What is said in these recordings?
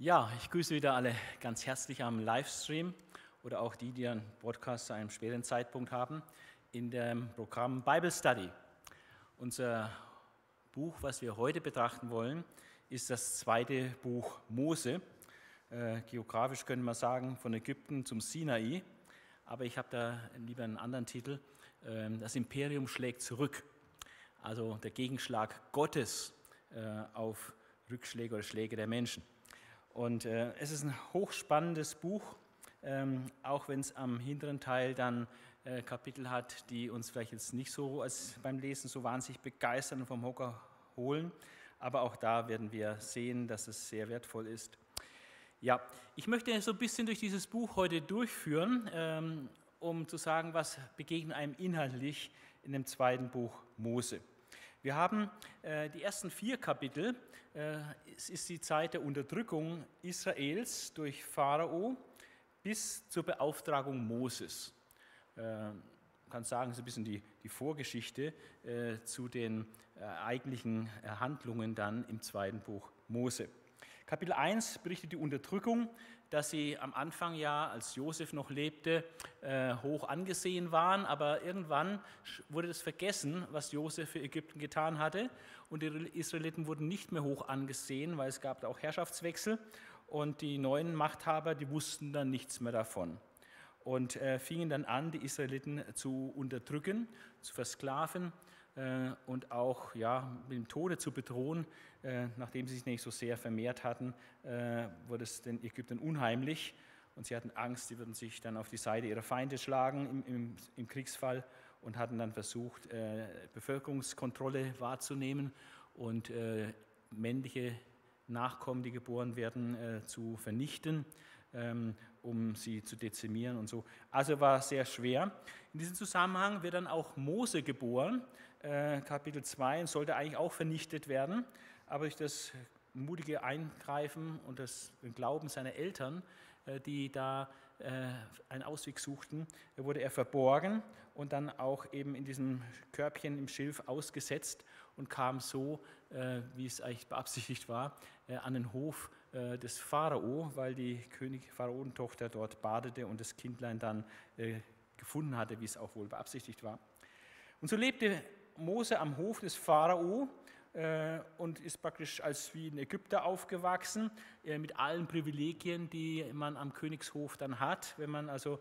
Ja, ich grüße wieder alle ganz herzlich am Livestream oder auch die, die einen Podcast zu einem späteren Zeitpunkt haben, in dem Programm Bible Study. Unser Buch, was wir heute betrachten wollen, ist das zweite Buch Mose. Geografisch können wir sagen, von Ägypten zum Sinai, aber ich habe da lieber einen anderen Titel, das Imperium schlägt zurück, also der Gegenschlag Gottes auf Rückschläge oder Schläge der Menschen. Und es ist ein hochspannendes Buch, auch wenn es am hinteren Teil dann Kapitel hat, die uns vielleicht jetzt nicht so als beim Lesen so wahnsinnig begeistern und vom Hocker holen. Aber auch da werden wir sehen, dass es sehr wertvoll ist. Ja, ich möchte so ein bisschen durch dieses Buch heute durchführen, um zu sagen, was begegnet einem inhaltlich in dem zweiten Buch Mose. Wir haben die ersten 4 Kapitel, es ist die Zeit der Unterdrückung Israels durch Pharao bis zur Beauftragung Moses. Man kann sagen, es ist ein bisschen die Vorgeschichte zu den eigentlichen Handlungen dann im zweiten Buch Mose. Kapitel 1 berichtet die Unterdrückung, dass sie am Anfang ja, als Josef noch lebte, hoch angesehen waren, aber irgendwann wurde das vergessen, was Josef für Ägypten getan hatte, und die Israeliten wurden nicht mehr hoch angesehen, weil es gab da auch Herrschaftswechsel, und die neuen Machthaber, die wussten dann nichts mehr davon und fingen dann an, die Israeliten zu unterdrücken, zu versklaven und auch ja, mit dem Tode zu bedrohen. Nachdem sie sich nicht so sehr vermehrt hatten, wurde es den Ägyptern unheimlich und sie hatten Angst, sie würden sich dann auf die Seite ihrer Feinde schlagen im Kriegsfall und hatten dann versucht, Bevölkerungskontrolle wahrzunehmen und männliche Nachkommen, die geboren werden, zu vernichten, um sie zu dezimieren und so. Also war sehr schwer. In diesem Zusammenhang wird dann auch Mose geboren, Kapitel 2, und sollte eigentlich auch vernichtet werden. Aber durch das mutige Eingreifen und das Glauben seiner Eltern, die da einen Ausweg suchten, wurde er verborgen und dann auch eben in diesem Körbchen im Schilf ausgesetzt und kam so, wie es eigentlich beabsichtigt war, an den Hof des Pharao, weil die König-Pharaonentochter dort badete und das Kindlein dann gefunden hatte, wie es auch wohl beabsichtigt war. Und so lebte Mose am Hof des Pharao und ist praktisch als wie ein Ägypter aufgewachsen, mit allen Privilegien, die man am Königshof dann hat, wenn man also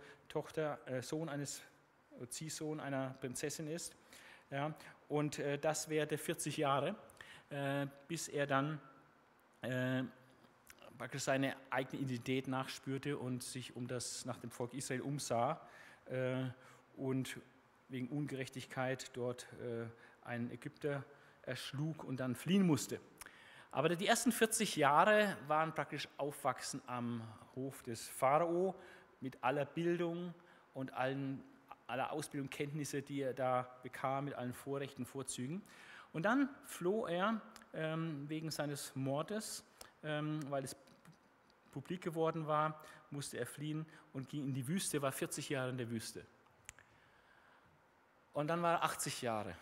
Ziehsohn einer Prinzessin ist. Ja, und das währte 40 Jahre, bis er dann seine eigene Identität nachspürte und sich nach dem Volk Israel umsah und wegen Ungerechtigkeit dort einen Ägypter erschlug und dann fliehen musste. Aber die ersten 40 Jahre waren praktisch Aufwachsen am Hof des Pharao mit aller Bildung und aller Ausbildung, Kenntnisse, die er da bekam, mit allen Vorrechten, Vorzügen. Und dann floh er wegen seines Mordes, weil es publik geworden war, musste er fliehen und ging in die Wüste, war 40 Jahre in der Wüste. Und dann war er 80 Jahre.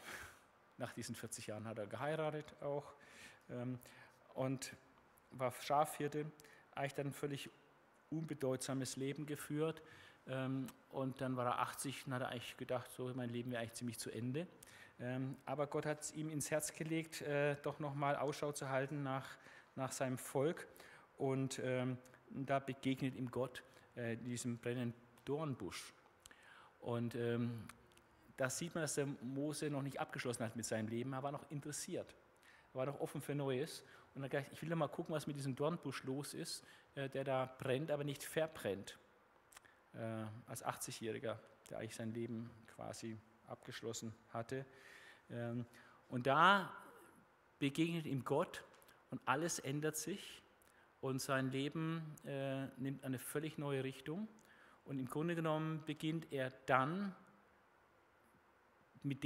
Nach diesen 40 Jahren hat er geheiratet auch und war Schafhirte, eigentlich dann völlig unbedeutsames Leben geführt. Und dann war er 80 und hat er eigentlich gedacht, so mein Leben wäre eigentlich ziemlich zu Ende. Aber Gott hat es ihm ins Herz gelegt, doch nochmal Ausschau zu halten nach seinem Volk. Und da begegnet ihm Gott diesem brennenden Dornbusch. Und da sieht man, dass der Mose noch nicht abgeschlossen hat mit seinem Leben, aber noch interessiert. Er war noch offen für Neues. Und er hat gesagt, ich will doch mal gucken, was mit diesem Dornbusch los ist, der da brennt, aber nicht verbrennt. Als 80-Jähriger, der eigentlich sein Leben quasi abgeschlossen hatte. Und da begegnet ihm Gott und alles ändert sich und sein Leben nimmt eine völlig neue Richtung. Und im Grunde genommen beginnt er dann mit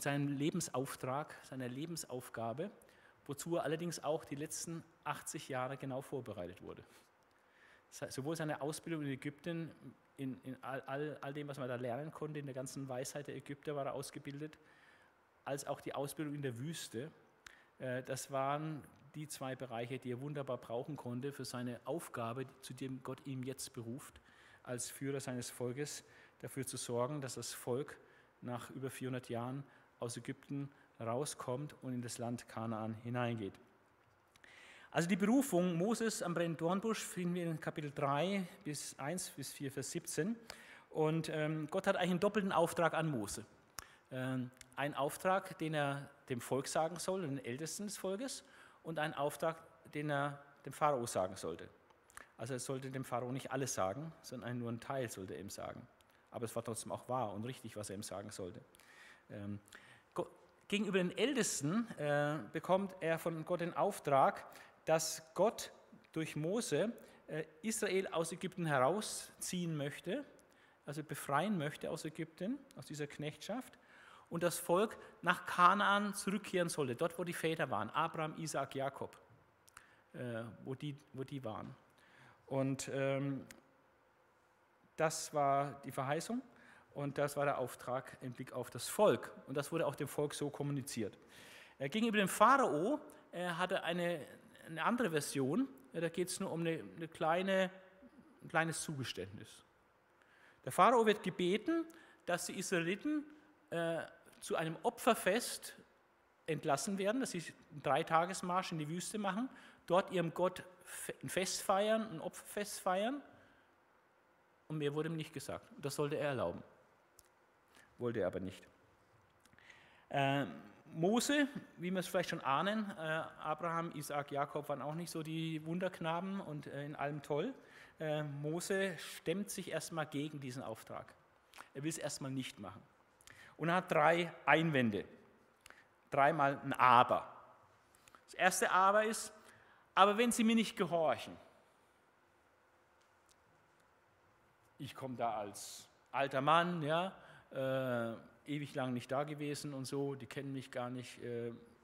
seinem Lebensauftrag, seiner Lebensaufgabe, wozu er allerdings auch die letzten 80 Jahre genau vorbereitet wurde. Sowohl seine Ausbildung in Ägypten, in all dem, was man da lernen konnte, in der ganzen Weisheit der Ägypter war er ausgebildet, als auch die Ausbildung in der Wüste. Das waren die zwei Bereiche, die er wunderbar brauchen konnte für seine Aufgabe, zu dem Gott ihn jetzt beruft, als Führer seines Volkes, dafür zu sorgen, dass das Volk nach über 400 Jahren aus Ägypten rauskommt und in das Land Kanaan hineingeht. Also die Berufung Moses am brennenden Dornbusch finden wir in Kapitel 3 bis 1 bis 4, Vers 17. Und Gott hat eigentlich einen doppelten Auftrag an Mose. Ein Auftrag, den er dem Volk sagen soll, den Ältesten des Volkes, und einen Auftrag, den er dem Pharao sagen sollte. Also er sollte dem Pharao nicht alles sagen, sondern nur einen Teil sollte er ihm sagen. Aber es war trotzdem auch wahr und richtig, was er ihm sagen sollte. Gegenüber den Ältesten bekommt er von Gott den Auftrag, dass Gott durch Mose Israel aus Ägypten herausziehen möchte, also befreien möchte aus Ägypten, aus dieser Knechtschaft, und das Volk nach Kanaan zurückkehren sollte, dort, wo die Väter waren, Abraham, Isaak, Jakob, wo die waren. Und das war die Verheißung und das war der Auftrag im Blick auf das Volk. Und das wurde auch dem Volk so kommuniziert. Gegenüber dem Pharao hatte eine andere Version, da geht es nur um ein kleines Zugeständnis. Der Pharao wird gebeten, dass die Israeliten zu einem Opferfest entlassen werden, dass sie einen 3-Tages-Marsch in die Wüste machen, dort ihrem Gott ein Fest feiern, ein Opferfest feiern, und mehr wurde ihm nicht gesagt. Das sollte er erlauben, wollte er aber nicht. Mose, wie wir es vielleicht schon ahnen, Abraham, Isaak, Jakob waren auch nicht so die Wunderknaben und in allem toll. Mose stemmt sich erstmal gegen diesen Auftrag. Er will es erstmal nicht machen. Und er hat 3 Einwände. 3-mal ein Aber. Das erste Aber ist: Aber wenn Sie mir nicht gehorchen, ich komme da als alter Mann, ja, ewig lang nicht da gewesen und so, die kennen mich gar nicht,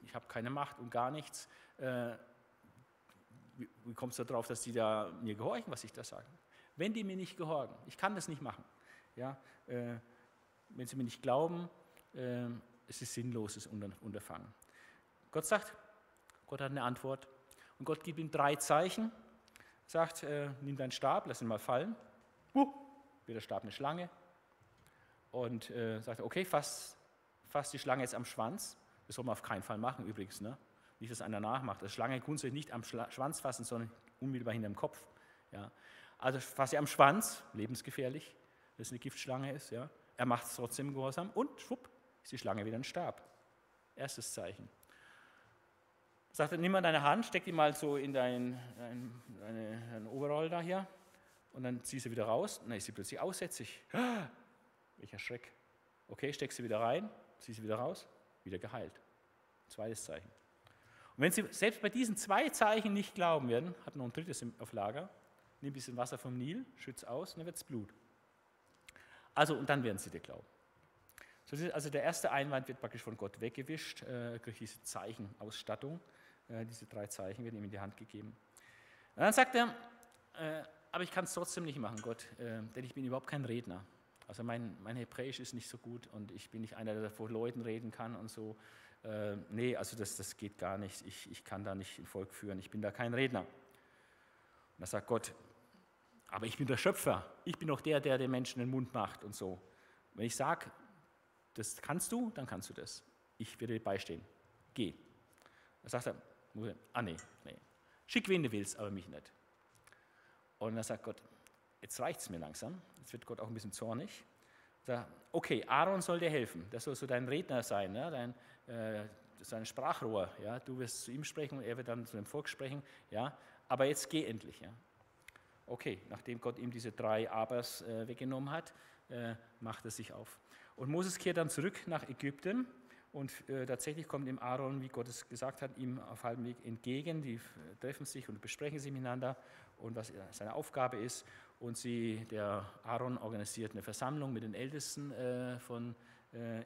ich habe keine Macht und gar nichts. Wie kommst du darauf, dass die da mir gehorchen, was ich da sage? Wenn die mir nicht gehorchen, ich kann das nicht machen. Ja, wenn sie mir nicht glauben, es ist sinnloses Unterfangen. Gott sagt, Gott hat eine Antwort. Und Gott gibt ihm 3 Zeichen, sagt, nimm deinen Stab, lass ihn mal fallen. Wird der Stab eine Schlange. Und sagt, okay, fass die Schlange jetzt am Schwanz. Das soll man auf keinen Fall machen übrigens, ne? Nicht, dass einer nachmacht. Die Schlange grundsätzlich nicht am Schwanz fassen, sondern unmittelbar hinterm Kopf. Ja. Also fass sie am Schwanz, lebensgefährlich, wenn es eine Giftschlange ist. Ja. Er macht es trotzdem gehorsam und schwupp, ist die Schlange wieder ein Stab. Erstes Zeichen. Sagt er, nimm mal deine Hand, steck die mal so in dein Overall da hier und dann zieh sie wieder raus. Nein, ist sie plötzlich aussätzig. Welcher Schreck. Okay, steck sie wieder rein, zieh sie wieder raus, wieder geheilt. Zweites Zeichen. Und wenn Sie selbst bei diesen 2 Zeichen nicht glauben werden, hat noch ein 3. auf Lager, nimm ein bisschen Wasser vom Nil, schütz aus und dann wird es Blut. Also, und dann werden Sie dir glauben. So, also der erste Einwand wird praktisch von Gott weggewischt, durch diese Zeichenausstattung. Diese 3 Zeichen werden ihm in die Hand gegeben. Und dann sagt er, aber ich kann es trotzdem nicht machen, Gott, denn ich bin überhaupt kein Redner. Also mein Hebräisch ist nicht so gut und ich bin nicht einer, der vor Leuten reden kann und so. Nee, also das geht gar nicht. Ich kann da nicht ein Volk führen. Ich bin da kein Redner. Und da sagt Gott, aber ich bin der Schöpfer. Ich bin doch der den Menschen den Mund macht und so. Wenn ich sage, das kannst du, dann kannst du das. Ich werde dir beistehen. Geh. Da sagt er, nee. Schick, wen du willst, aber mich nicht. Und da sagt Gott, jetzt reicht es mir langsam. Jetzt wird Gott auch ein bisschen zornig. Sagt, okay, Aaron soll dir helfen. Das soll so dein Redner sein, ne? Sein Sprachrohr. Ja? Du wirst zu ihm sprechen und er wird dann zu dem Volk sprechen. Ja? Aber jetzt geh endlich. Ja? Okay, nachdem Gott ihm diese 3 Abers weggenommen hat, macht er sich auf. Und Moses kehrt dann zurück nach Ägypten und tatsächlich kommt ihm Aaron, wie Gott es gesagt hat, ihm auf halbem Weg entgegen. Die treffen sich und besprechen sich miteinander und was seine Aufgabe ist. Und der Aaron organisiert eine Versammlung mit den Ältesten von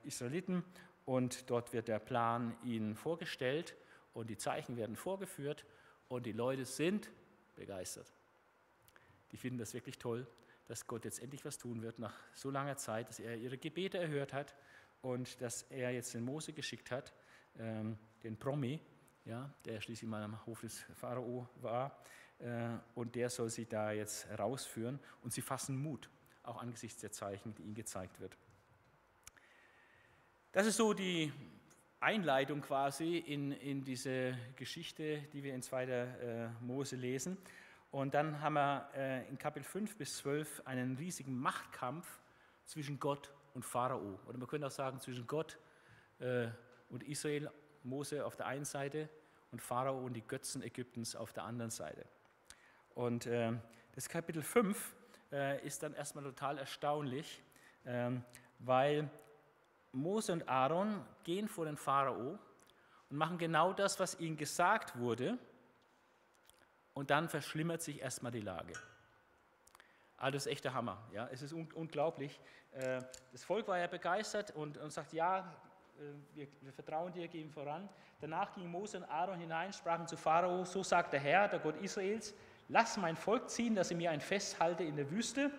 Israeliten und dort wird der Plan ihnen vorgestellt und die Zeichen werden vorgeführt und die Leute sind begeistert. Die finden das wirklich toll, dass Gott jetzt endlich was tun wird nach so langer Zeit, dass er ihre Gebete erhört hat und dass er jetzt den Mose geschickt hat, den Promi, ja, der schließlich mal am Hof des Pharao war, und der soll sie da jetzt rausführen. Und sie fassen Mut, auch angesichts der Zeichen, die ihnen gezeigt wird. Das ist so die Einleitung quasi in diese Geschichte, die wir in 2. Mose lesen. Und dann haben wir in Kapitel 5 bis 12 einen riesigen Machtkampf zwischen Gott und Pharao. Oder man könnte auch sagen, zwischen Gott und Israel, Mose auf der einen Seite und Pharao und die Götzen Ägyptens auf der anderen Seite. Und das Kapitel 5 ist dann erstmal total erstaunlich, weil Mose und Aaron gehen vor den Pharao und machen genau das, was ihnen gesagt wurde, und dann verschlimmert sich erstmal die Lage. Also das ist echt der Hammer. Ja? Es ist unglaublich. Das Volk war ja begeistert und sagt, ja, wir vertrauen dir, gehen voran. Danach gingen Mose und Aaron hinein, sprachen zu Pharao, so sagt der Herr, der Gott Israels, lass mein Volk ziehen, dass ich mir ein Fest halte in der Wüste.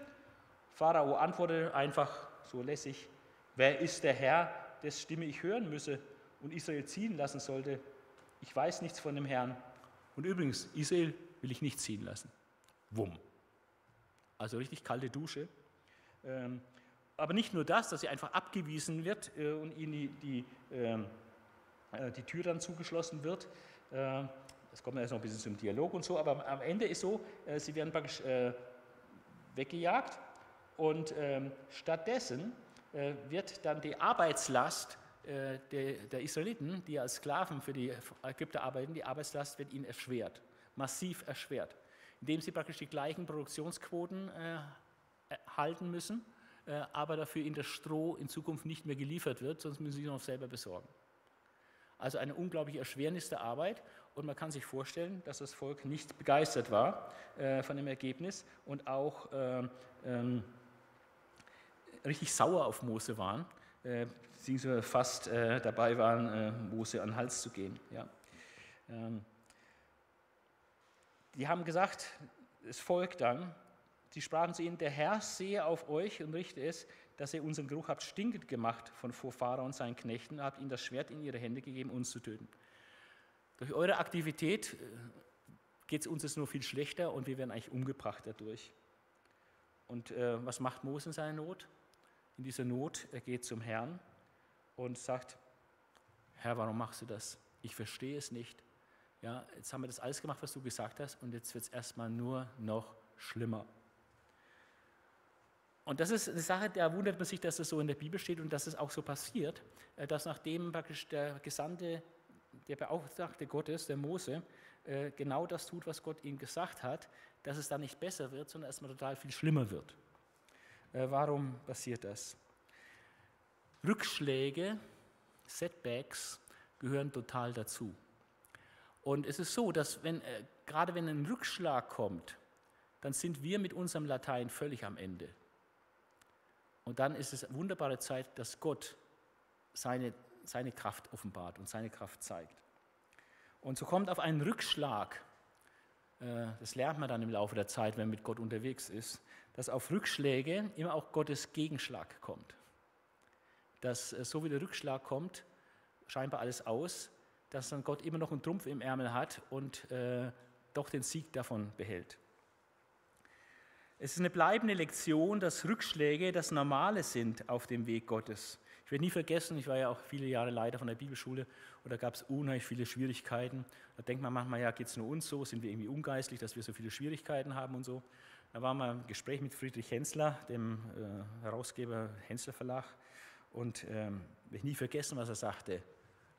Pharao antwortete einfach so lässig, wer ist der Herr, dessen Stimme ich hören müsse und Israel ziehen lassen sollte? Ich weiß nichts von dem Herrn. Und übrigens, Israel will ich nicht ziehen lassen. Wumm. Also richtig kalte Dusche. Aber nicht nur das, dass sie einfach abgewiesen wird und ihnen die Tür dann zugeschlossen wird. Das kommt erst noch ein bisschen zum Dialog und so, aber am Ende ist so, sie werden praktisch weggejagt und stattdessen wird dann die Arbeitslast der Israeliten, die als Sklaven für die Ägypter arbeiten, die Arbeitslast wird ihnen erschwert, massiv erschwert, indem sie praktisch die gleichen Produktionsquoten halten müssen, aber dafür ihnen das Stroh in Zukunft nicht mehr geliefert wird, sonst müssen sie es noch selber besorgen. Also eine unglaubliche Erschwernis der Arbeit, und man kann sich vorstellen, dass das Volk nicht begeistert war von dem Ergebnis und auch richtig sauer auf Mose waren, beziehungsweise fast dabei waren, Mose an den Hals zu gehen. Ja. Die haben gesagt, das Volk dann, sie sprachen zu ihnen, der Herr sehe auf euch und richte es, dass ihr unseren Geruch habt stinkend gemacht von vor Pharao und seinen Knechten, habt ihnen das Schwert in ihre Hände gegeben, uns zu töten. Durch eure Aktivität geht es uns jetzt nur viel schlechter und wir werden eigentlich umgebracht dadurch. Und was macht Mose in seiner Not? In dieser Not, er geht zum Herrn und sagt, Herr, warum machst du das? Ich verstehe es nicht. Ja, jetzt haben wir das alles gemacht, was du gesagt hast, und jetzt wird es erstmal nur noch schlimmer. Und das ist eine Sache, da wundert man sich, dass das so in der Bibel steht und dass es auch so passiert, dass nachdem praktisch der Gesandte, der Beauftragte Gottes, der Mose, genau das tut, was Gott ihm gesagt hat, dass es dann nicht besser wird, sondern erstmal total viel schlimmer wird. Warum passiert das? Rückschläge, Setbacks gehören total dazu. Und es ist so, dass gerade wenn ein Rückschlag kommt, dann sind wir mit unserem Latein völlig am Ende. Und dann ist es eine wunderbare Zeit, dass Gott seine Kraft offenbart und seine Kraft zeigt. Und so kommt auf einen Rückschlag, das lernt man dann im Laufe der Zeit, wenn man mit Gott unterwegs ist, dass auf Rückschläge immer auch Gottes Gegenschlag kommt. Dass so wie der Rückschlag kommt, scheinbar alles aus, dass dann Gott immer noch einen Trumpf im Ärmel hat und doch den Sieg davon behält. Es ist eine bleibende Lektion, dass Rückschläge das Normale sind auf dem Weg Gottes. Ich werde nie vergessen, ich war ja auch viele Jahre Leiter von der Bibelschule und da gab es unheimlich viele Schwierigkeiten. Da denkt man manchmal, ja, geht es nur uns so, sind wir irgendwie ungeistlich, dass wir so viele Schwierigkeiten haben und so. Da war mal ein Gespräch mit Friedrich Hensler, dem Herausgeber Hensler Verlag, und werde ich nie vergessen, was er sagte.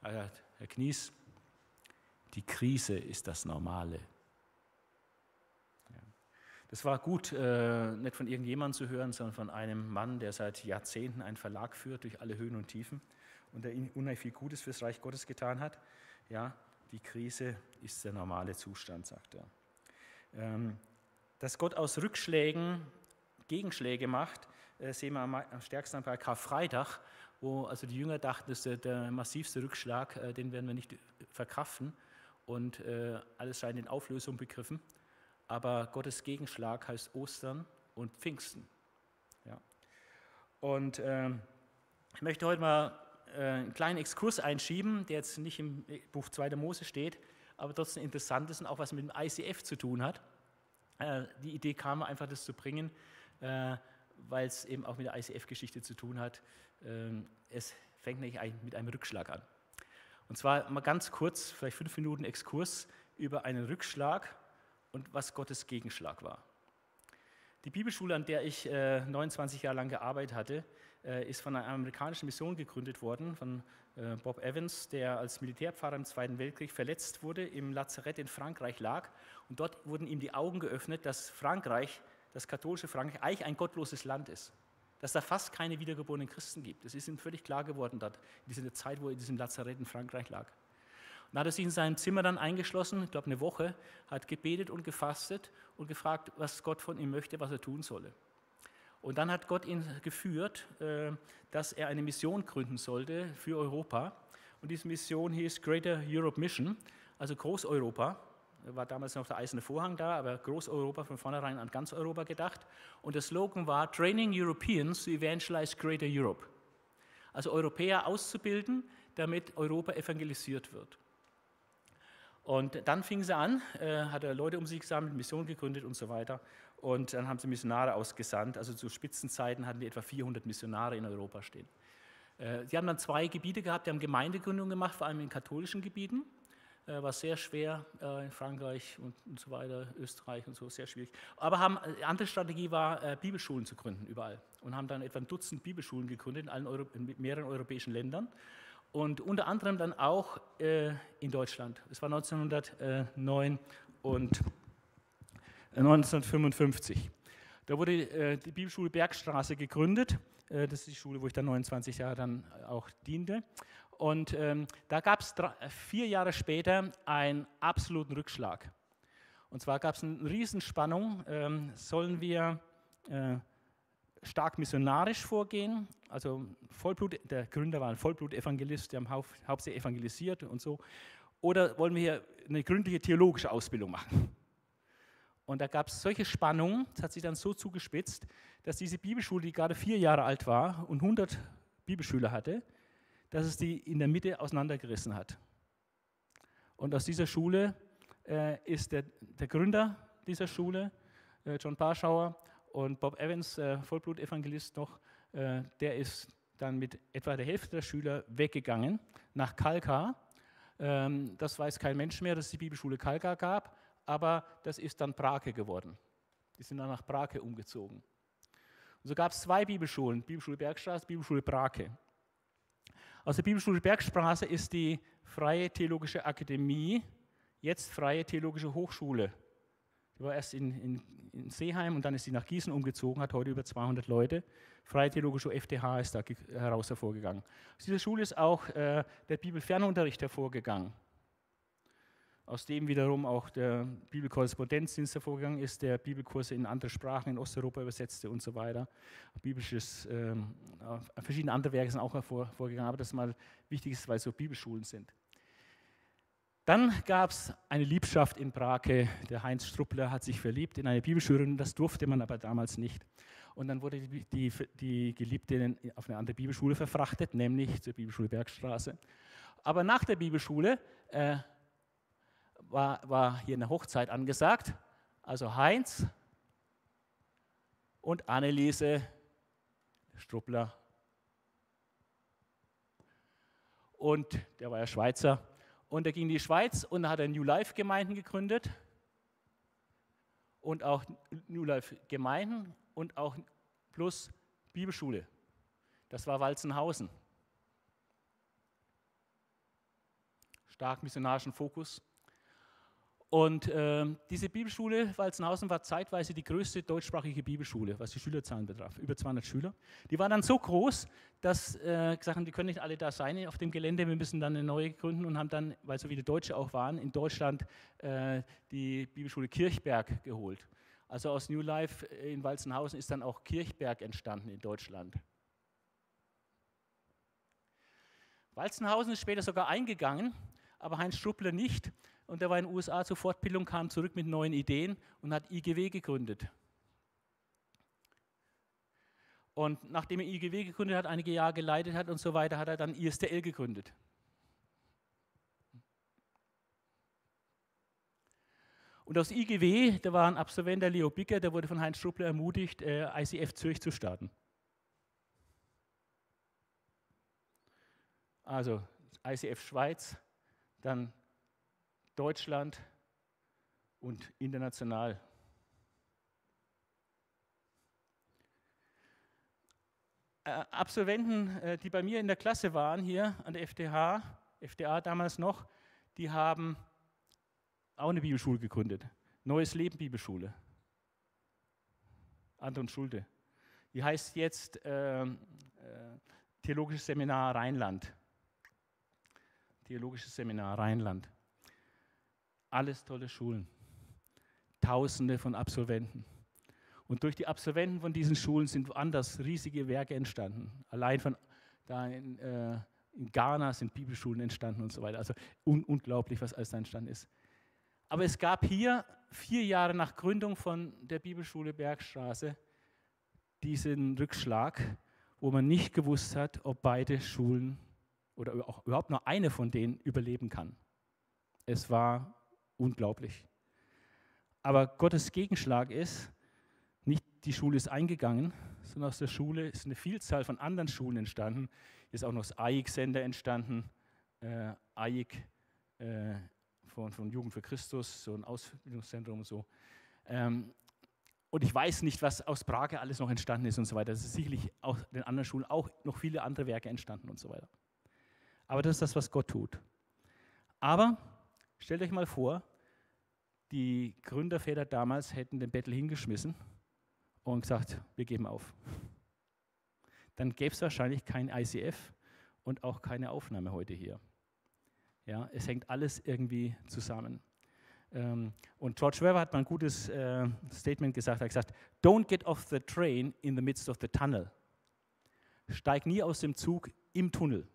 Er sagt, Herr Knieß, die Krise ist das Normale. Es war gut, nicht von irgendjemandem zu hören, sondern von einem Mann, der seit Jahrzehnten einen Verlag führt durch alle Höhen und Tiefen und der unheimlich viel Gutes fürs Reich Gottes getan hat. Ja, die Krise ist der normale Zustand, sagt er. Dass Gott aus Rückschlägen Gegenschläge macht, sehen wir am stärksten bei Karfreitag, wo also die Jünger dachten, das ist der massivste Rückschlag, den werden wir nicht verkraften, und alles scheint in Auflösung begriffen. Aber Gottes Gegenschlag heißt Ostern und Pfingsten. Ja. Und ich möchte heute mal einen kleinen Exkurs einschieben, der jetzt nicht im Buch 2. Mose steht, aber trotzdem interessant ist und auch was mit dem ICF zu tun hat. Die Idee kam einfach, das zu bringen, weil es eben auch mit der ICF-Geschichte zu tun hat. Es fängt nämlich mit einem Rückschlag an. Und zwar mal ganz kurz, vielleicht 5 Minuten Exkurs über einen Rückschlag und was Gottes Gegenschlag war. Die Bibelschule, an der ich 29 Jahre lang gearbeitet hatte, ist von einer amerikanischen Mission gegründet worden, von Bob Evans, der als Militärpfarrer im Zweiten Weltkrieg verletzt wurde, im Lazarett in Frankreich lag. Und dort wurden ihm die Augen geöffnet, dass Frankreich, das katholische Frankreich, eigentlich ein gottloses Land ist. Dass da fast keine wiedergeborenen Christen gibt. Es ist ihm völlig klar geworden, dort, in dieser Zeit, wo er in diesem Lazarett in Frankreich lag. Dann hat er sich in seinem Zimmer dann eingeschlossen, ich glaube eine Woche, hat gebetet und gefastet und gefragt, was Gott von ihm möchte, was er tun solle. Und dann hat Gott ihn geführt, dass er eine Mission gründen sollte für Europa. Und diese Mission hieß Greater Europe Mission, also Großeuropa. War damals noch der eiserne Vorhang da, aber Großeuropa von vornherein an ganz Europa gedacht. Und der Slogan war Training Europeans to Evangelize Greater Europe. Also Europäer auszubilden, damit Europa evangelisiert wird. Und dann fing sie an, hat er Leute um sich gesammelt, Missionen gegründet und so weiter. Und dann haben sie Missionare ausgesandt. Also zu Spitzenzeiten hatten die etwa 400 Missionare in Europa stehen. Sie haben dann 2 Gebiete gehabt, die haben Gemeindegründung gemacht, vor allem in katholischen Gebieten. War sehr schwer in Frankreich und so weiter, Österreich und so, sehr schwierig. Aber eine andere Strategie war, Bibelschulen zu gründen überall. Und haben dann etwa ein Dutzend Bibelschulen gegründet in mehreren europäischen Ländern. Und unter anderem dann auch in Deutschland. Es war 1955. Da wurde die Bibelschule Bergstraße gegründet. Das ist die Schule, wo ich dann 29 Jahre dann auch diente. Und da gab es 4 Jahre später einen absoluten Rückschlag. Und zwar gab es eine Riesenspannung. Sollen wir stark missionarisch vorgehen, also Vollblut, der Gründer war ein Vollblut-Evangelist, die haben hauptsächlich evangelisiert und so, oder wollen wir hier eine gründliche theologische Ausbildung machen? Und da gab es solche Spannungen, das hat sich dann so zugespitzt, dass diese Bibelschule, die gerade 4 Jahre alt war und 100 Bibelschüler hatte, dass es die in der Mitte auseinandergerissen hat. Und aus dieser Schule ist der Gründer dieser Schule, John Parschauer, und Bob Evans, Vollblut-Evangelist noch, der ist dann mit etwa der Hälfte der Schüler weggegangen nach Kalkar. Das weiß kein Mensch mehr, dass es die Bibelschule Kalkar gab, aber das ist dann Brake geworden. Die sind dann nach Brake umgezogen. Und so gab es 2 Bibelschulen, Bibelschule Bergstraße, Bibelschule Brake. Aus der Bibelschule Bergstraße ist die Freie Theologische Akademie, jetzt Freie Theologische Hochschule. Die war erst in Seeheim und dann ist sie nach Gießen umgezogen, hat heute über 200 Leute. Freie Theologische FTH ist da heraus hervorgegangen. Aus dieser Schule ist auch der Bibelfernunterricht hervorgegangen. Aus dem wiederum auch der Bibelkorrespondenzdienst hervorgegangen ist, der Bibelkurse in andere Sprachen in Osteuropa übersetzte und so weiter. Verschiedene andere Werke sind auch hervorgegangen, aber das ist mal wichtig, weil es so Bibelschulen sind. Dann gab es eine Liebschaft in Brake. Der Heinz Strupler hat sich verliebt in eine Bibelschülerin, das durfte man aber damals nicht. Und dann wurde die Geliebte auf eine andere Bibelschule verfrachtet, nämlich zur Bibelschule Bergstraße. Aber nach der Bibelschule war hier eine Hochzeit angesagt. Also Heinz und Anneliese Strupler. Und der war ja Schweizer. Und er ging in die Schweiz und hat New Life Gemeinden gegründet und auch New Life Gemeinden und auch plus Bibelschule. Das war Walzenhausen. Stark missionarischen Fokus. Und diese Bibelschule Walzenhausen war zeitweise die größte deutschsprachige Bibelschule, was die Schülerzahlen betraf, über 200 Schüler. Die waren dann so groß, dass gesagt haben, die können nicht alle da sein auf dem Gelände, wir müssen dann eine neue gründen und haben dann, weil so viele Deutsche auch waren, in Deutschland die Bibelschule Kirchberg geholt. Also aus New Life in Walzenhausen ist dann auch Kirchberg entstanden in Deutschland. Walzenhausen ist später sogar eingegangen, aber Heinz Strupler nicht. Und er war in den USA zur Fortbildung, kam zurück mit neuen Ideen und hat IGW gegründet. Und nachdem er IGW gegründet hat, einige Jahre geleitet hat und so weiter, hat er dann ISTL gegründet. Und aus IGW, da war ein Absolvent, der Leo Bicker, der wurde von Heinz Strupler ermutigt, ICF Zürich zu starten. Also ICF Schweiz, dann Deutschland und international. Absolventen, die bei mir in der Klasse waren, hier an der FDA damals noch, die haben auch eine Bibelschule gegründet. Neues Leben Bibelschule. Anton Schulte. Die heißt jetzt Theologisches Seminar Rheinland. Theologisches Seminar Rheinland. Alles tolle Schulen. Tausende von Absolventen. Und durch die Absolventen von diesen Schulen sind anders riesige Werke entstanden. Allein von da in Ghana sind Bibelschulen entstanden und so weiter. Also unglaublich, was alles da entstanden ist. Aber es gab hier 4 Jahre nach Gründung von der Bibelschule Bergstraße diesen Rückschlag, wo man nicht gewusst hat, ob beide Schulen oder auch überhaupt nur eine von denen überleben kann. Es war unglaublich. Aber Gottes Gegenschlag ist, nicht die Schule ist eingegangen, sondern aus der Schule ist eine Vielzahl von anderen Schulen entstanden. Hier ist auch noch das AIK-Center entstanden, von Jugend für Christus, so ein Ausbildungszentrum und so. Und ich weiß nicht, was aus Prag alles noch entstanden ist und so weiter. Es ist sicherlich aus den anderen Schulen auch noch viele andere Werke entstanden und so weiter. Aber das ist das, was Gott tut. Aber stellt euch mal vor, die Gründerväter damals hätten den Bettel hingeschmissen und gesagt, wir geben auf. Dann gäbe es wahrscheinlich kein ICF und auch keine Aufnahme heute hier. Ja, es hängt alles irgendwie zusammen. Und George Weber hat mal ein gutes Statement gesagt, er hat gesagt, don't get off the train in the midst of the tunnel. Steig nie aus dem Zug im Tunnel.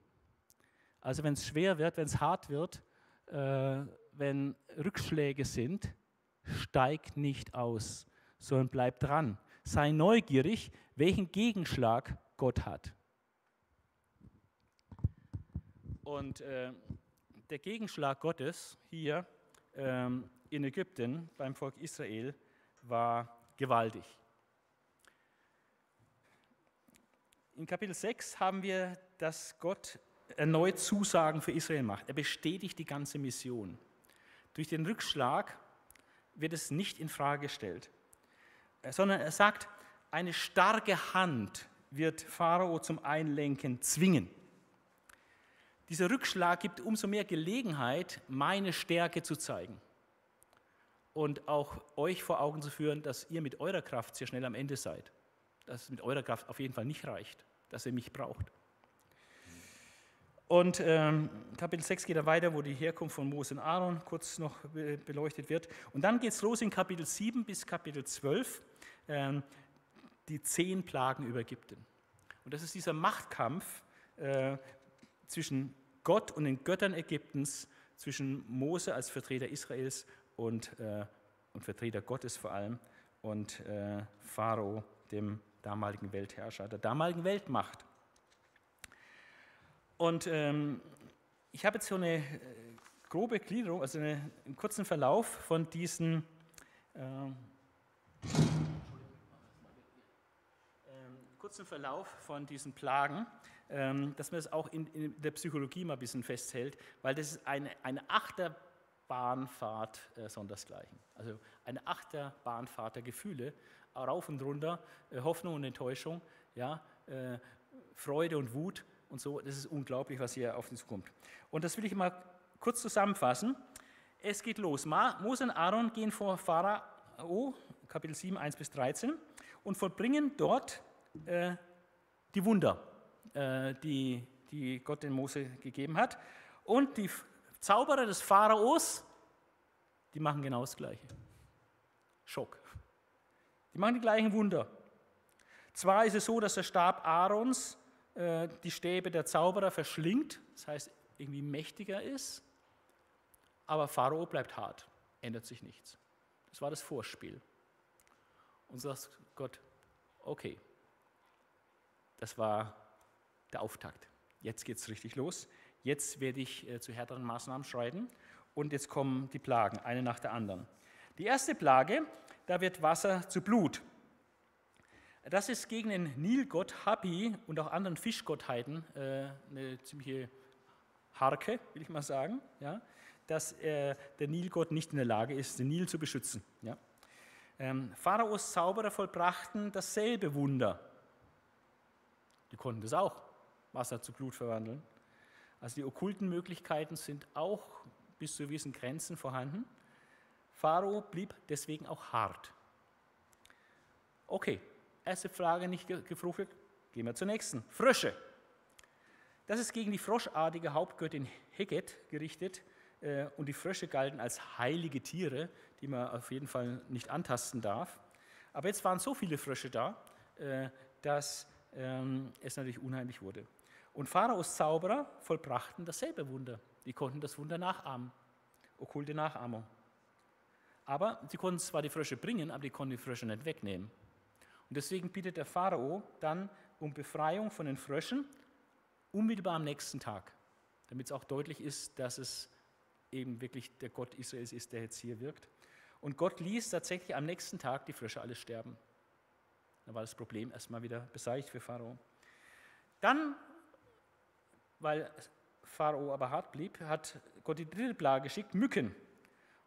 Also wenn es schwer wird, wenn es hart wird, wenn Rückschläge sind, steig nicht aus, sondern bleib dran. Sei neugierig, welchen Gegenschlag Gott hat. Und der Gegenschlag Gottes hier in Ägypten beim Volk Israel war gewaltig. In Kapitel 6 haben wir, dass Gott erneut Zusagen für Israel macht. Er bestätigt die ganze Mission. Durch den Rückschlag wird es nicht in Frage gestellt, sondern er sagt, eine starke Hand wird Pharao zum Einlenken zwingen. Dieser Rückschlag gibt umso mehr Gelegenheit, meine Stärke zu zeigen und auch euch vor Augen zu führen, dass ihr mit eurer Kraft sehr schnell am Ende seid, dass es mit eurer Kraft auf jeden Fall nicht reicht, dass ihr mich braucht. Und Kapitel 6 geht da weiter, wo die Herkunft von Mose und Aaron kurz noch beleuchtet wird. Und dann geht es los in Kapitel 7 bis Kapitel 12, die 10 Plagen über Ägypten. Und das ist dieser Machtkampf zwischen Gott und den Göttern Ägyptens, zwischen Mose als Vertreter Israels und Vertreter Gottes vor allem und Pharao, dem damaligen Weltherrscher, der damaligen Weltmacht. Und ich habe jetzt so eine grobe Gliederung, also einen kurzen Verlauf von diesen Plagen, dass man das auch in der Psychologie mal ein bisschen festhält, weil das ist eine Achterbahnfahrt sondersgleichen. Also eine Achterbahnfahrt der Gefühle, rauf und runter, Hoffnung und Enttäuschung, ja, Freude und Wut. Und so, das ist unglaublich, was hier auf uns kommt. Und das will ich mal kurz zusammenfassen. Es geht los. Mose und Aaron gehen vor Pharao, Kapitel 7, 1 bis 13, und vollbringen dort die Wunder, die Gott den Mose gegeben hat. Und die Zauberer des Pharaos, die machen genau das Gleiche. Schock. Die machen die gleichen Wunder. Zwar ist es so, dass der Stab Aarons die Stäbe der Zauberer verschlingt, das heißt, irgendwie mächtiger ist, aber Pharao bleibt hart, ändert sich nichts. Das war das Vorspiel. Und so sagt Gott, okay, Das war der Auftakt. Jetzt geht es richtig los. Jetzt werde ich zu härteren Maßnahmen schreiten. Und jetzt kommen die Plagen, eine nach der anderen. Die erste Plage, da wird Wasser zu Blut. Das ist gegen den Nilgott Hapi und auch anderen Fischgottheiten eine ziemliche Harke, will ich mal sagen, ja, dass der Nilgott nicht in der Lage ist, den Nil zu beschützen. Ja. Pharaos Zauberer vollbrachten dasselbe Wunder. Die konnten das auch, Wasser zu Blut verwandeln. Also die okkulten Möglichkeiten sind auch bis zu gewissen Grenzen vorhanden. Pharao blieb deswegen auch hart. Okay, erste Frage nicht gefruchtet, gehen wir zur nächsten. Frösche. Das ist gegen die froschartige Hauptgöttin Heget gerichtet und die Frösche galten als heilige Tiere, die man auf jeden Fall nicht antasten darf. Aber jetzt waren so viele Frösche da, dass es natürlich unheimlich wurde. Und Pharaos Zauberer vollbrachten dasselbe Wunder. Die konnten das Wunder nachahmen, okkulte Nachahmung. Aber sie konnten zwar die Frösche bringen, aber die konnten die Frösche nicht wegnehmen. Und deswegen bittet der Pharao dann um Befreiung von den Fröschen unmittelbar am nächsten Tag, damit es auch deutlich ist, dass es eben wirklich der Gott Israels ist, der jetzt hier wirkt. Und Gott ließ tatsächlich am nächsten Tag die Frösche alle sterben. Da war das Problem erstmal wieder beseitigt für Pharao. Dann, weil Pharao aber hart blieb, hat Gott die dritte Plage geschickt, Mücken.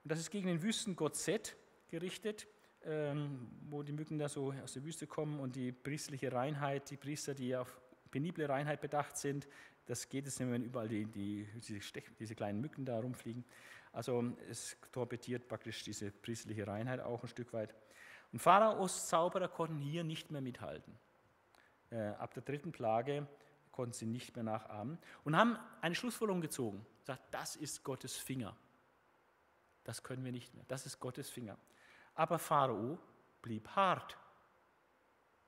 Und das ist gegen den Wüstengott Set gerichtet, wo die Mücken da so aus der Wüste kommen und die priestliche Reinheit, die Priester, die auf penible Reinheit bedacht sind, das geht es nicht mehr, wenn überall diese kleinen Mücken da rumfliegen. Also es torpediert praktisch diese priestliche Reinheit auch ein Stück weit. Und Pharaos Zauberer konnten hier nicht mehr mithalten. Ab der dritten Plage konnten sie nicht mehr nachahmen und haben eine Schlussfolgerung gezogen. Sagt, das ist Gottes Finger. Das können wir nicht mehr. Das ist Gottes Finger. Aber Pharao blieb hart.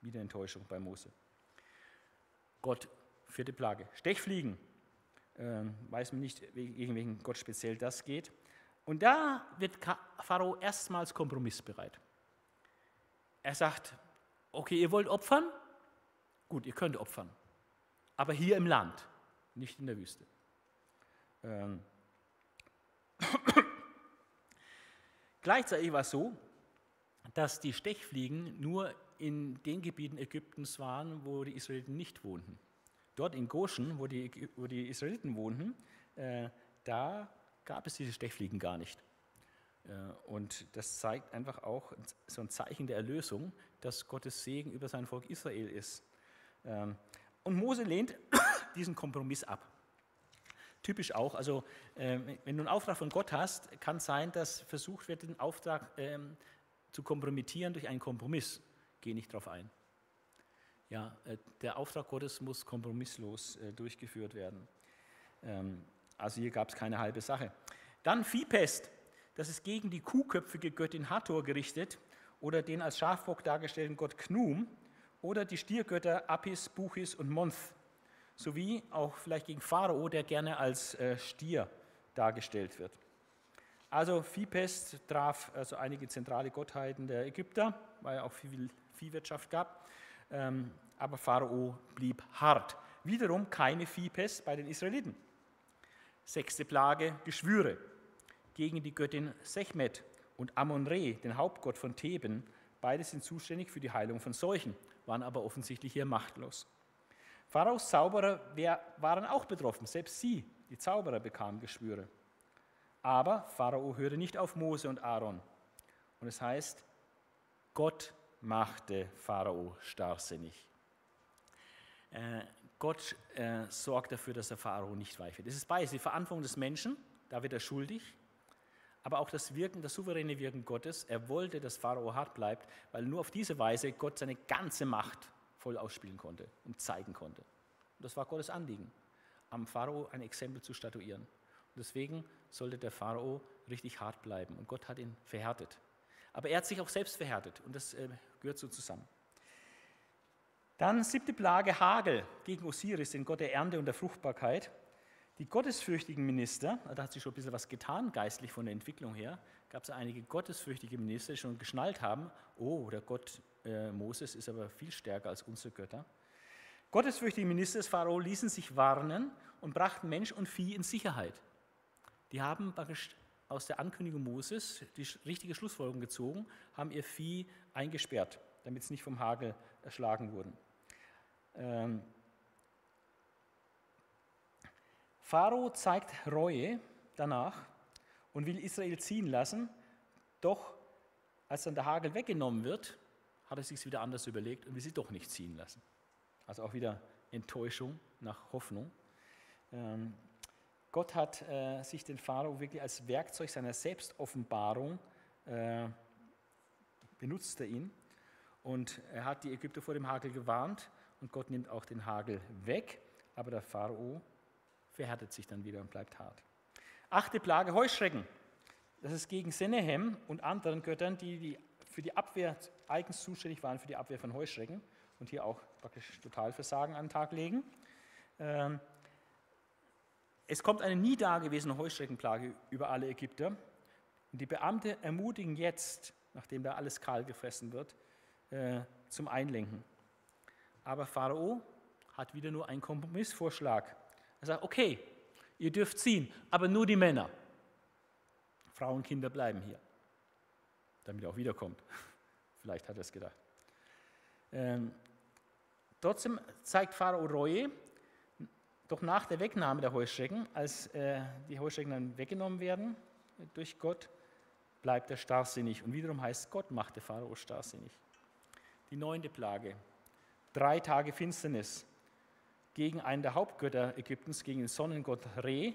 Wieder Enttäuschung bei Mose. Gott, vierte Plage. Stechfliegen. Weiß man nicht, gegen welchen Gott speziell das geht. Und da wird Pharao erstmals kompromissbereit. Er sagt, okay, ihr wollt opfern? Gut, ihr könnt opfern. Aber hier im Land, nicht in der Wüste. Gleichzeitig war es so, dass die Stechfliegen nur in den Gebieten Ägyptens waren, wo die Israeliten nicht wohnten. Dort in Goshen, wo die Israeliten wohnten, da gab es diese Stechfliegen gar nicht. Und das zeigt einfach auch so ein Zeichen der Erlösung, dass Gottes Segen über sein Volk Israel ist. Und Mose lehnt diesen Kompromiss ab. Typisch auch, also wenn du einen Auftrag von Gott hast, kann es sein, dass versucht wird, den Auftrag zu kompromittieren durch einen Kompromiss. Geh nicht drauf ein. Ja, der Auftrag Gottes muss kompromisslos durchgeführt werden. Also hier gab es keine halbe Sache. Dann Viehpest. Das ist gegen die kuhköpfige Göttin Hathor gerichtet oder den als Schafbock dargestellten Gott Knum oder die Stiergötter Apis, Buchis und Month. Sowie auch vielleicht gegen Pharao, der gerne als Stier dargestellt wird. Also Viehpest traf also einige zentrale Gottheiten der Ägypter, weil es auch viel Viehwirtschaft gab. Aber Pharao blieb hart. Wiederum keine Viehpest bei den Israeliten. Sechste Plage, Geschwüre gegen die Göttin Sekhmet und Amon-Re, den Hauptgott von Theben. Beides sind zuständig für die Heilung von Seuchen, waren aber offensichtlich hier machtlos. Pharaos Zauberer waren auch betroffen, selbst sie, die Zauberer, bekamen Geschwüre. Aber Pharao hörte nicht auf Mose und Aaron. Und es heißt, Gott machte Pharao starrsinnig. Gott sorgt dafür, dass der Pharao nicht weich wird. Es ist beides, die Verantwortung des Menschen, da wird er schuldig, aber auch das Wirken, das souveräne Wirken Gottes. Er wollte, dass Pharao hart bleibt, weil nur auf diese Weise Gott seine ganze Macht voll ausspielen konnte und zeigen konnte. Und das war Gottes Anliegen, am Pharao ein Exempel zu statuieren. Und deswegen sollte der Pharao richtig hart bleiben und Gott hat ihn verhärtet. Aber er hat sich auch selbst verhärtet und das gehört so zusammen. Dann siebte Plage, Hagel gegen Osiris, den Gott der Ernte und der Fruchtbarkeit. Die gottesfürchtigen Minister, da hat sich schon ein bisschen was getan, geistlich von der Entwicklung her, gab es einige gottesfürchtige Minister, die schon geschnallt haben, oh, der Gott Moses ist aber viel stärker als unsere Götter. Gottesfürchtige Minister des Pharao ließen sich warnen und brachten Mensch und Vieh in Sicherheit. Die haben aus der Ankündigung Moses die richtige Schlussfolgerung gezogen, haben ihr Vieh eingesperrt, damit es nicht vom Hagel erschlagen wurden. Pharao zeigt Reue danach und will Israel ziehen lassen, doch als dann der Hagel weggenommen wird, hat er sich wieder anders überlegt und will sie doch nicht ziehen lassen. Also auch wieder Enttäuschung nach Hoffnung. Gott hat sich den Pharao wirklich als Werkzeug seiner Selbstoffenbarung benutzt er ihn. Und er hat die Ägypter vor dem Hagel gewarnt und Gott nimmt auch den Hagel weg, aber der Pharao verhärtet sich dann wieder und bleibt hart. 8. Plage, Heuschrecken. Das ist gegen Senehem und anderen Göttern, die für die Abwehr eigens zuständig waren, für die Abwehr von Heuschrecken und hier auch praktisch Totalversagen an den Tag legen. Es kommt eine nie dagewesene Heuschreckenplage über alle Ägypter. Und die Beamten ermutigen jetzt, nachdem da alles kahl gefressen wird, zum Einlenken. Aber Pharao hat wieder nur einen Kompromissvorschlag. Er sagt, okay, ihr dürft ziehen, aber nur die Männer. Frauen und Kinder bleiben hier, damit er auch wiederkommt. Vielleicht hat er es gedacht. Trotzdem zeigt Pharao Reue, doch nach der Wegnahme der Heuschrecken, als die Heuschrecken dann weggenommen werden durch Gott, bleibt er starrsinnig. Und wiederum heißt, Gott machte Pharao starrsinnig. Die 9. Plage, 3 Tage Finsternis gegen einen der Hauptgötter Ägyptens, gegen den Sonnengott Re.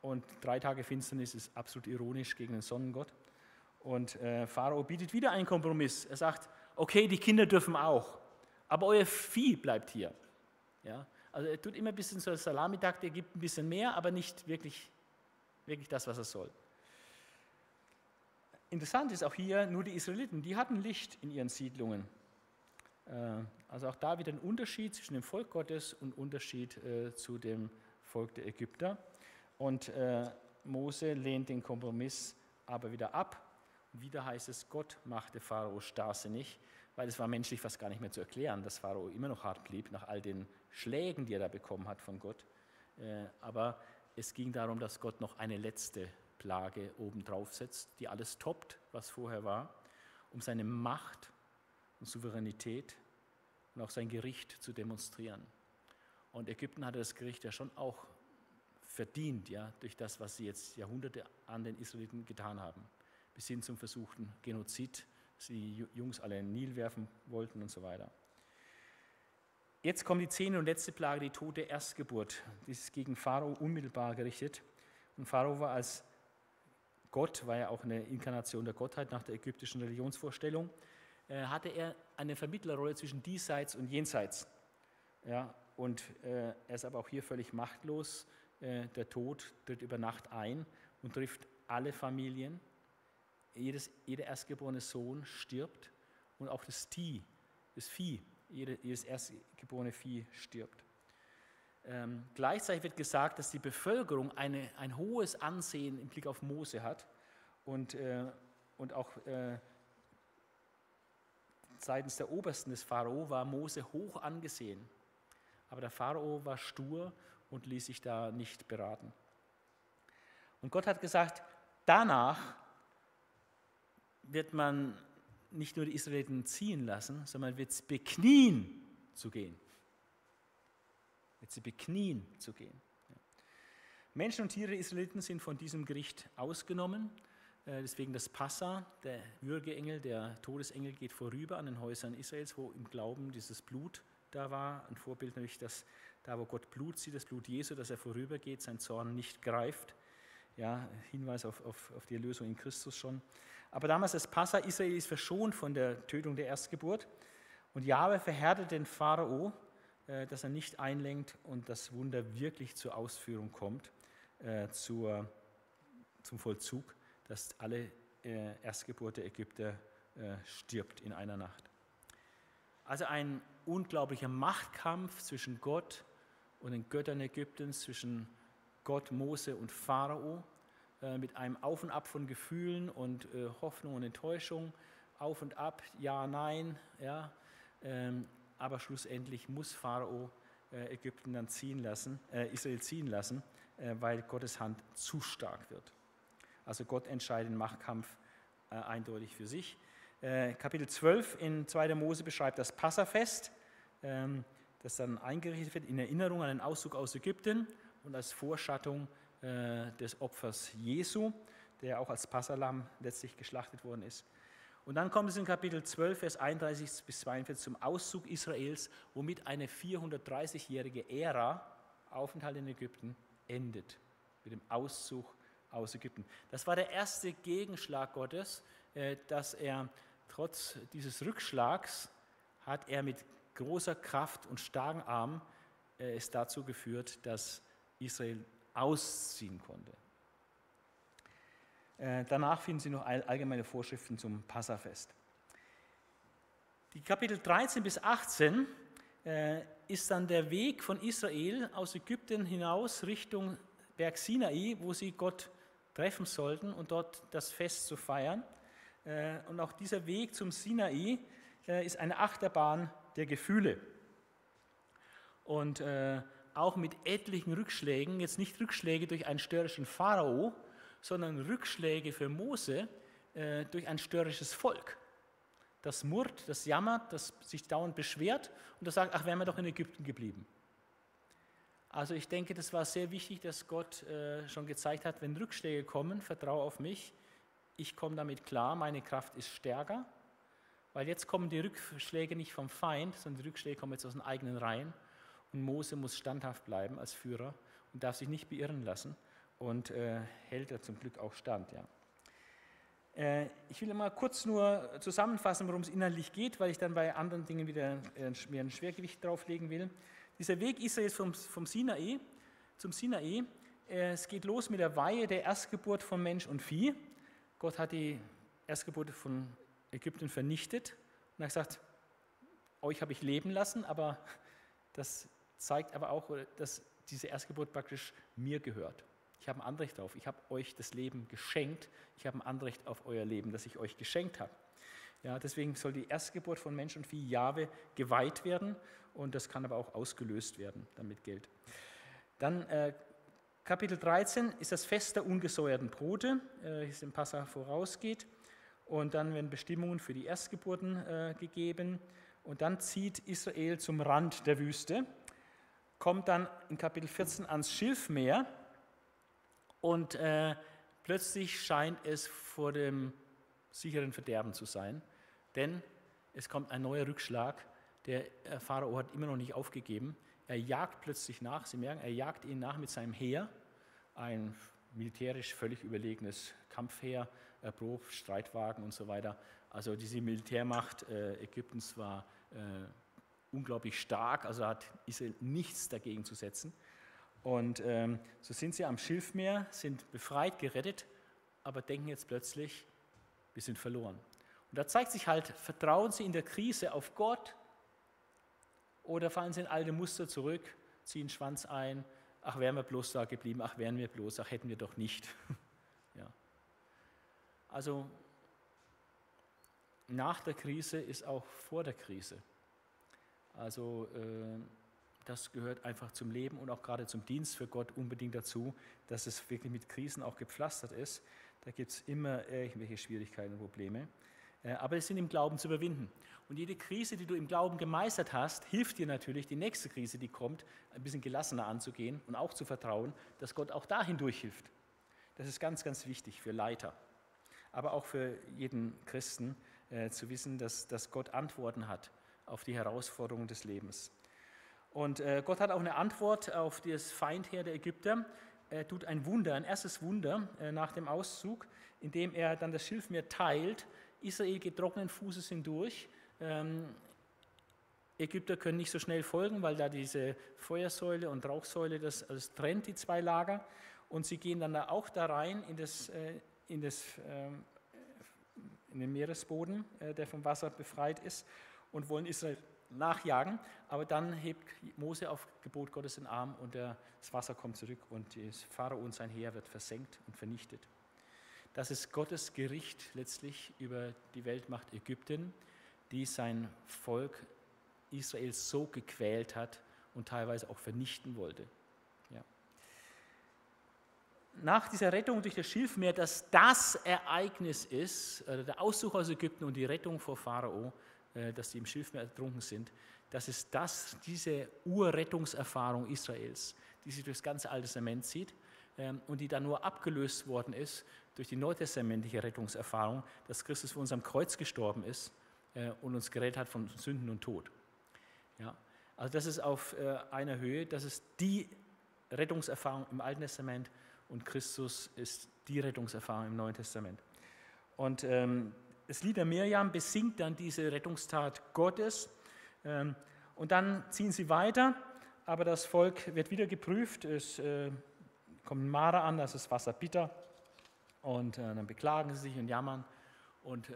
Und 3 Tage Finsternis ist absolut ironisch gegen den Sonnengott. Und Pharao bietet wieder einen Kompromiss. Er sagt, okay, die Kinder dürfen auch, aber euer Vieh bleibt hier. Ja? Also er tut immer ein bisschen so Salamitaktik, er gibt ein bisschen mehr, aber nicht wirklich das, was er soll. Interessant ist auch hier, nur die Israeliten, die hatten Licht in ihren Siedlungen. Also auch da wieder ein Unterschied zwischen dem Volk Gottes und Unterschied zu dem Volk der Ägypter. Und Mose lehnt den Kompromiss aber wieder ab. Wieder heißt es, Gott machte Pharao starrsinnig, weil es war menschlich fast gar nicht mehr zu erklären, dass Pharao immer noch hart blieb, nach all den Schlägen, die er da bekommen hat von Gott. Aber es ging darum, dass Gott noch eine letzte Plage obendrauf setzt, die alles toppt, was vorher war, um seine Macht und Souveränität und auch sein Gericht zu demonstrieren. Und Ägypten hatte das Gericht ja schon auch verdient, ja, durch das, was sie jetzt Jahrhunderte an den Israeliten getan haben, bis hin zum versuchten Genozid, dass die Jungs alle in den Nil werfen wollten und so weiter. Jetzt kommt die 10. und letzte Plage, die Tod der Erstgeburt. Dies ist gegen Pharao unmittelbar gerichtet. Und Pharao war als Gott, war ja auch eine Inkarnation der Gottheit nach der ägyptischen Religionsvorstellung, hatte er eine Vermittlerrolle zwischen diesseits und jenseits. Ja, und er ist aber auch hier völlig machtlos. Der Tod tritt über Nacht ein und trifft alle Familien. Jeder erstgeborene Sohn stirbt und auch das Vieh, jedes erstgeborene Vieh stirbt. Gleichzeitig wird gesagt, dass die Bevölkerung ein hohes Ansehen im Blick auf Mose hat und auch seitens der Obersten des Pharao war Mose hoch angesehen. Aber der Pharao war stur und ließ sich da nicht beraten. Und Gott hat gesagt, danach wird man nicht nur die Israeliten ziehen lassen, sondern wird sie beknien zu gehen. Menschen und Tiere der Israeliten sind von diesem Gericht ausgenommen, deswegen das Passa, der Würgeengel, der Todesengel geht vorüber an den Häusern Israels, wo im Glauben dieses Blut da war, ein Vorbild nämlich, dass da, wo Gott Blut sieht, das Blut Jesu, dass er vorübergeht, sein Zorn nicht greift, ja, Hinweis auf die Erlösung in Christus schon. Aber damals das Passa, Israel ist verschont von der Tötung der Erstgeburt und Jahwe verhärtet den Pharao, dass er nicht einlenkt und das Wunder wirklich zur Ausführung kommt, zum Vollzug, dass alle Erstgeburt der Ägypter stirbt in einer Nacht. Also ein unglaublicher Machtkampf zwischen Gott und den Göttern Ägyptens, zwischen Gott, Mose und Pharao, mit einem Auf und Ab von Gefühlen und Hoffnung und Enttäuschung, Auf und Ab, Ja, Nein, ja, aber schlussendlich muss Pharao Ägypten dann ziehen lassen, Israel ziehen lassen, weil Gottes Hand zu stark wird. Also Gott entscheidet den Machtkampf eindeutig für sich. Kapitel 12 in 2. Mose beschreibt das Passafest, das dann eingerichtet wird in Erinnerung an den Auszug aus Ägypten und als Vorschattung des Opfers Jesu, der auch als Passahlamm letztlich geschlachtet worden ist. Und dann kommt es in Kapitel 12, Vers 31 bis 42 zum Auszug Israels, womit eine 430-jährige Ära, Aufenthalt in Ägypten, endet. Mit dem Auszug aus Ägypten. Das war der erste Gegenschlag Gottes, dass er trotz dieses Rückschlags, hat er mit großer Kraft und starken Arm es dazu geführt, dass Israel ausziehen konnte. Danach finden Sie noch allgemeine Vorschriften zum Passafest. Die Kapitel 13 bis 18 ist dann der Weg von Israel aus Ägypten hinaus Richtung Berg Sinai, wo sie Gott treffen sollten und dort das Fest zu feiern. Und auch dieser Weg zum Sinai ist eine Achterbahn der Gefühle. Und auch mit etlichen Rückschlägen, jetzt nicht Rückschläge durch einen störrischen Pharao, sondern Rückschläge für Mose durch ein störrisches Volk. Das murrt, das jammert, das sich dauernd beschwert und das sagt, ach, wären wir doch in Ägypten geblieben. Also ich denke, das war sehr wichtig, dass Gott schon gezeigt hat, wenn Rückschläge kommen, vertraue auf mich, ich komme damit klar, meine Kraft ist stärker, weil jetzt kommen die Rückschläge nicht vom Feind, sondern die Rückschläge kommen jetzt aus den eigenen Reihen und Mose muss standhaft bleiben als Führer und darf sich nicht beirren lassen. Und hält er zum Glück auch stand. Ja. Ich will mal kurz nur zusammenfassen, worum es inhaltlich geht, weil ich dann bei anderen Dingen wieder mehr ein Schwergewicht drauflegen will. Dieser Weg Israels zum Sinai, es geht los mit der Weihe der Erstgeburt von Mensch und Vieh. Gott hat die Erstgeburt von Ägypten vernichtet und hat gesagt, euch habe ich leben lassen, aber das zeigt aber auch, dass diese Erstgeburt praktisch mir gehört. Ich habe ein Anrecht darauf. Ich habe euch das Leben geschenkt. Ich habe ein Anrecht auf euer Leben, das ich euch geschenkt habe. Ja, deswegen soll die Erstgeburt von Mensch und Vieh Jahwe geweiht werden und das kann aber auch ausgelöst werden, damit gilt. Dann Kapitel 13 ist das Fest der ungesäuerten Brote, das im Passa vorausgeht. Und dann werden Bestimmungen für die Erstgeburten gegeben. Und dann zieht Israel zum Rand der Wüste, kommt dann in Kapitel 14 ans Schilfmeer. Und plötzlich scheint es vor dem sicheren Verderben zu sein, denn es kommt ein neuer Rückschlag. Der Pharao hat immer noch nicht aufgegeben. Er jagt plötzlich nach, Sie merken, er jagt ihn nach mit seinem Heer, ein militärisch völlig überlegenes Kampfheer, Prob, Streitwagen und so weiter. Also diese Militärmacht Ägyptens war unglaublich stark, also hat Israel nichts dagegen zu setzen. Und so sind sie am Schilfmeer, sind befreit, gerettet, aber denken jetzt plötzlich, wir sind verloren. Und da zeigt sich halt, vertrauen sie in der Krise auf Gott oder fallen sie in alte Muster zurück, ziehen Schwanz ein, ach, wären wir bloß da geblieben, ach, wären wir bloß, ach, hätten wir doch nicht. Ja. Also nach der Krise ist auch vor der Krise. Also das gehört einfach zum Leben und auch gerade zum Dienst für Gott unbedingt dazu, dass es wirklich mit Krisen auch gepflastert ist. Da gibt es immer irgendwelche Schwierigkeiten und Probleme. Aber es sind im Glauben zu überwinden. Und jede Krise, die du im Glauben gemeistert hast, hilft dir natürlich, die nächste Krise, die kommt, ein bisschen gelassener anzugehen und auch zu vertrauen, dass Gott auch dahin durchhilft. Das ist ganz, ganz wichtig für Leiter. Aber auch für jeden Christen zu wissen, dass Gott Antworten hat auf die Herausforderungen des Lebens. Und Gott hat auch eine Antwort auf das Feindheer der Ägypter. Er tut ein Wunder, ein erstes Wunder nach dem Auszug, indem er dann das Schilfmeer teilt. Israel geht trockenen Fußes hindurch. Ägypter können nicht so schnell folgen, weil da diese Feuersäule und Rauchsäule, das trennt die zwei Lager. Und sie gehen dann auch da rein in den Meeresboden, der vom Wasser befreit ist und wollen Israel nachjagen, aber dann hebt Mose auf Gebot Gottes den Arm und das Wasser kommt zurück und das Pharao und sein Heer wird versenkt und vernichtet. Das ist Gottes Gericht letztlich über die Weltmacht Ägypten, die sein Volk Israel so gequält hat und teilweise auch vernichten wollte. Ja. Nach dieser Rettung durch das Schilfmeer, dass das Ereignis ist, der Auszug aus Ägypten und die Rettung vor Pharao, dass die im Schilfmeer ertrunken sind, das ist diese Urrettungserfahrung Israels, die sich durch das ganze Alte Testament zieht und die dann nur abgelöst worden ist durch die neutestamentliche Rettungserfahrung, dass Christus für uns am Kreuz gestorben ist und uns gerettet hat von Sünden und Tod. Ja, also das ist auf einer Höhe, das ist die Rettungserfahrung im Alten Testament und Christus ist die Rettungserfahrung im Neuen Testament. Und das Lied der Mirjam besingt dann diese Rettungstat Gottes und dann ziehen sie weiter, aber das Volk wird wieder geprüft, es kommt Mara an, das ist wasserbitter und dann beklagen sie sich und jammern. Und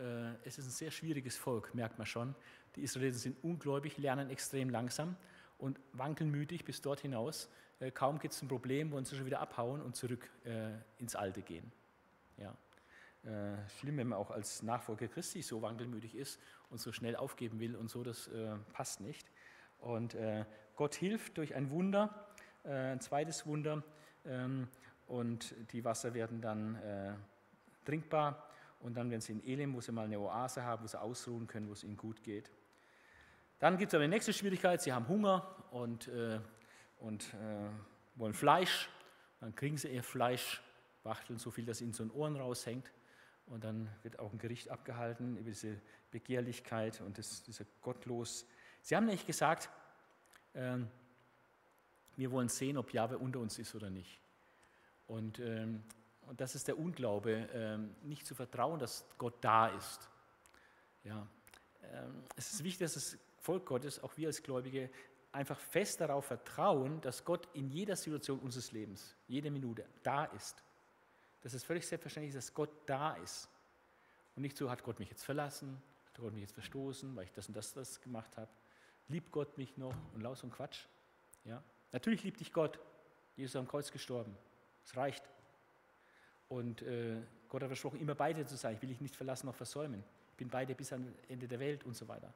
es ist ein sehr schwieriges Volk, merkt man schon. Die Israeliten sind ungläubig, lernen extrem langsam und wankelmütig bis dort hinaus. Kaum gibt es ein Problem, wollen sie schon wieder abhauen und zurück ins Alte gehen. Ja. Schlimm, wenn man auch als Nachfolger Christi so wankelmütig ist und so schnell aufgeben will und so, das passt nicht. Und Gott hilft durch ein Wunder, ein zweites Wunder und die Wasser werden dann trinkbar. Und dann werden sie in Elim, wo sie mal eine Oase haben, wo sie ausruhen können, wo es ihnen gut geht. Dann gibt es aber die nächste Schwierigkeit, sie haben Hunger und wollen Fleisch. Dann kriegen sie ihr Fleisch, wachteln so viel, dass ihnen so in den Ohren raushängt. Und dann wird auch ein Gericht abgehalten über diese Begehrlichkeit und diese Gottlos. Sie haben nämlich gesagt, wir wollen sehen, ob Jahwe unter uns ist oder nicht. Und das ist der Unglaube, nicht zu vertrauen, dass Gott da ist. Ja. Es ist wichtig, dass das Volk Gottes, auch wir als Gläubige, einfach fest darauf vertrauen, dass Gott in jeder Situation unseres Lebens, jede Minute, da ist. Dass es völlig selbstverständlich ist, dass Gott da ist. Und nicht so, hat Gott mich jetzt verlassen, hat Gott mich jetzt verstoßen, weil ich das und das gemacht habe. Liebt Gott mich noch und laus und Quatsch. Ja. Natürlich liebt dich Gott. Jesus ist am Kreuz gestorben. Es reicht. Und Gott hat versprochen, immer bei dir zu sein. Ich will dich nicht verlassen noch versäumen. Ich bin bei dir bis am Ende der Welt und so weiter.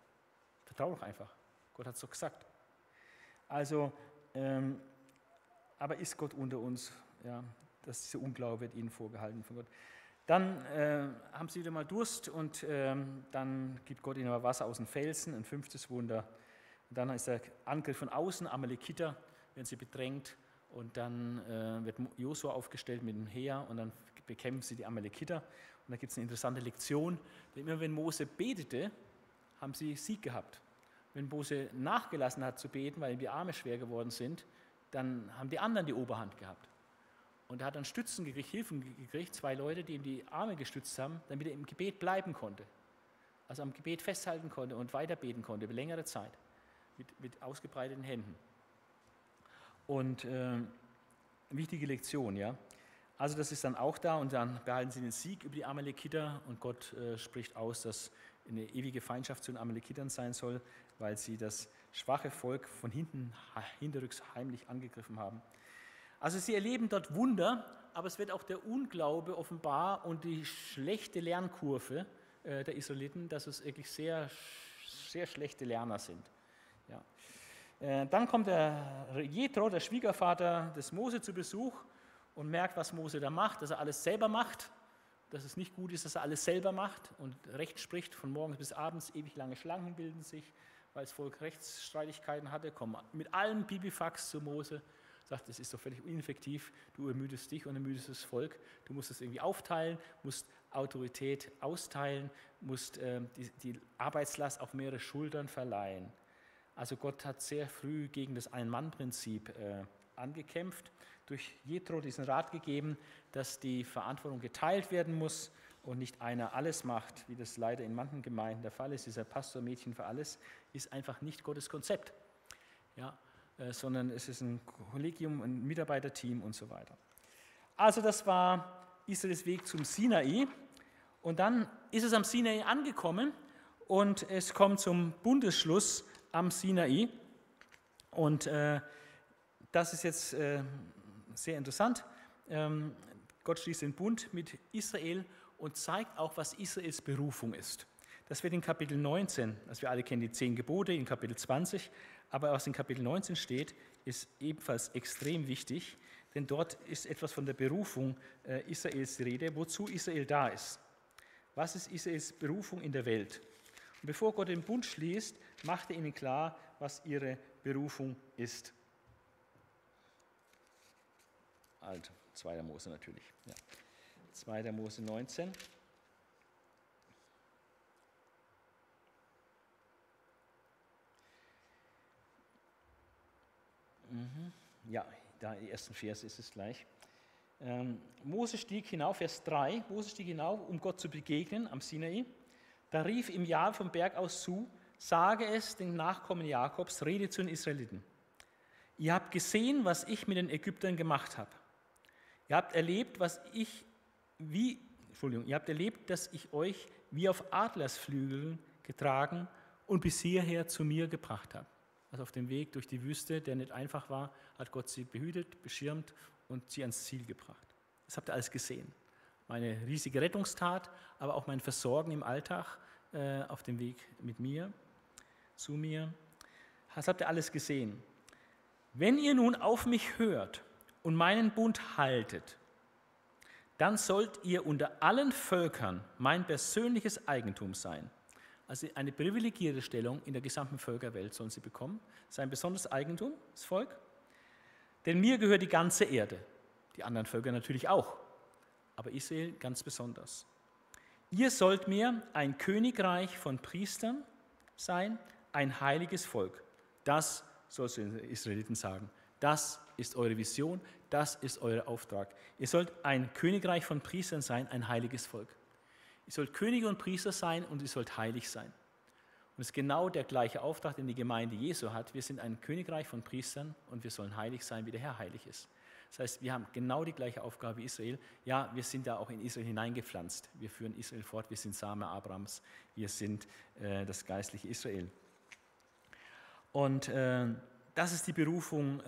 Vertrau doch einfach. Gott hat es doch gesagt. Also, aber ist Gott unter uns? Ja, dass dieser Unglaube wird ihnen vorgehalten von Gott. Dann haben sie wieder mal Durst und dann gibt Gott ihnen mal Wasser aus den Felsen, ein fünftes Wunder. Und dann ist der Angriff von außen, Amalekiter, werden sie bedrängt. Und dann wird Josua aufgestellt mit dem Heer und dann bekämpfen sie die Amalekiter. Und da gibt es eine interessante Lektion, denn immer wenn Mose betete, haben sie Sieg gehabt. Wenn Mose nachgelassen hat zu beten, weil ihm die Arme schwer geworden sind, dann haben die anderen die Oberhand gehabt. Und er hat dann Stützen gekriegt, Hilfen gekriegt, zwei Leute, die ihm die Arme gestützt haben, damit er im Gebet bleiben konnte. Also am Gebet festhalten konnte und weiter beten konnte über längere Zeit mit ausgebreiteten Händen. Und wichtige Lektion, ja. Also das ist dann auch da und dann behalten sie den Sieg über die Amalekiter und Gott spricht aus, dass eine ewige Feindschaft zu den Amalekitern sein soll, weil sie das schwache Volk von hinten hinterrücks heimlich angegriffen haben. Also sie erleben dort Wunder, aber es wird auch der Unglaube offenbar und die schlechte Lernkurve der Israeliten, dass es wirklich sehr, sehr schlechte Lerner sind. Ja. Dann kommt der Jethro, der Schwiegervater des Mose, zu Besuch und merkt, was Mose da macht, dass er alles selber macht, dass es nicht gut ist, dass er alles selber macht und Recht spricht, von morgens bis abends, ewig lange Schlangen bilden sich, weil das Volk Rechtsstreitigkeiten hatte, kommt mit allem Pipifax zu Mose, sagt, es ist doch völlig ineffektiv, du ermüdest dich und ermüdest das Volk, du musst es irgendwie aufteilen, musst Autorität austeilen, musst die Arbeitslast auf mehrere Schultern verleihen. Also Gott hat sehr früh gegen das Ein-Mann-Prinzip angekämpft, durch Jethro diesen Rat gegeben, dass die Verantwortung geteilt werden muss und nicht einer alles macht, wie das leider in manchen Gemeinden der Fall ist. Dieser Pastor-Mädchen für alles ist einfach nicht Gottes Konzept, ja, sondern es ist ein Kollegium, ein Mitarbeiterteam und so weiter. Also das war Israels Weg zum Sinai und dann ist es am Sinai angekommen und es kommt zum Bundesschluss am Sinai und das ist jetzt sehr interessant. Gott schließt den Bund mit Israel und zeigt auch, was Israels Berufung ist. Das wird in Kapitel 19, also wir alle kennen die 10 Gebote, in Kapitel 20, aber was in Kapitel 19 steht, ist ebenfalls extrem wichtig, denn dort ist etwas von der Berufung Israels die Rede, wozu Israel da ist. Was ist Israels Berufung in der Welt? Und bevor Gott den Bund schließt, macht er ihnen klar, was ihre Berufung ist. Also, 2. Mose natürlich. Ja. 2. Mose 19. Ja, da die ersten Verse ist es gleich. Mose stieg hinauf, Vers 3, Mose stieg hinauf, um Gott zu begegnen am Sinai. Da rief ihm Jahwe vom Berg aus zu, sage es den Nachkommen Jakobs, rede zu den Israeliten. Ihr habt gesehen, was ich mit den Ägyptern gemacht habe. Ihr habt erlebt, dass ich euch wie auf Adlersflügeln getragen und bis hierher zu mir gebracht habe. Also auf dem Weg durch die Wüste, der nicht einfach war, hat Gott sie behütet, beschirmt und sie ans Ziel gebracht. Das habt ihr alles gesehen. Meine riesige Rettungstat, aber auch mein Versorgen im Alltag auf dem Weg mit mir, zu mir. Das habt ihr alles gesehen. Wenn ihr nun auf mich hört und meinen Bund haltet, dann sollt ihr unter allen Völkern mein persönliches Eigentum sein. Also eine privilegierte Stellung in der gesamten Völkerwelt sollen sie bekommen. Sein besonderes Eigentum, das Volk. Denn mir gehört die ganze Erde. Die anderen Völker natürlich auch. Aber Israel ganz besonders. Ihr sollt mir ein Königreich von Priestern sein, ein heiliges Volk. Das sollst du den Israeliten sagen. Das ist eure Vision, das ist euer Auftrag. Ihr sollt ein Königreich von Priestern sein, ein heiliges Volk. Ihr sollt Könige und Priester sein und ihr sollt heilig sein. Und es ist genau der gleiche Auftrag, den die Gemeinde Jesu hat. Wir sind ein Königreich von Priestern und wir sollen heilig sein, wie der Herr heilig ist. Das heißt, wir haben genau die gleiche Aufgabe wie Israel. Ja, wir sind da auch in Israel hineingepflanzt. Wir führen Israel fort, wir sind Same Abrahams, wir sind das geistliche Israel. Und das ist die Berufung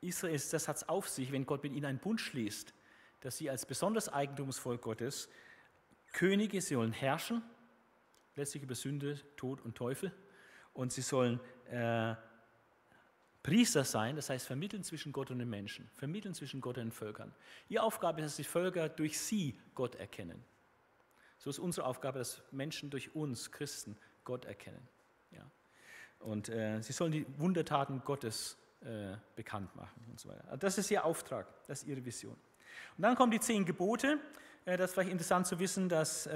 Israels, das hat es auf sich, wenn Gott mit ihnen einen Bund schließt, dass sie als besonderes Eigentumsvolk Gottes Könige, sie sollen herrschen, letztlich über Sünde, Tod und Teufel, und sie sollen Priester sein, das heißt vermitteln zwischen Gott und den Menschen, vermitteln zwischen Gott und den Völkern. Ihre Aufgabe ist, dass die Völker durch sie Gott erkennen. So ist unsere Aufgabe, dass Menschen durch uns, Christen, Gott erkennen. Ja. Und sie sollen die Wundertaten Gottes bekannt machen und so weiter. Also das ist ihr Auftrag, das ist ihre Vision. Und dann kommen die 10 Gebote. Das ist vielleicht interessant zu wissen, dass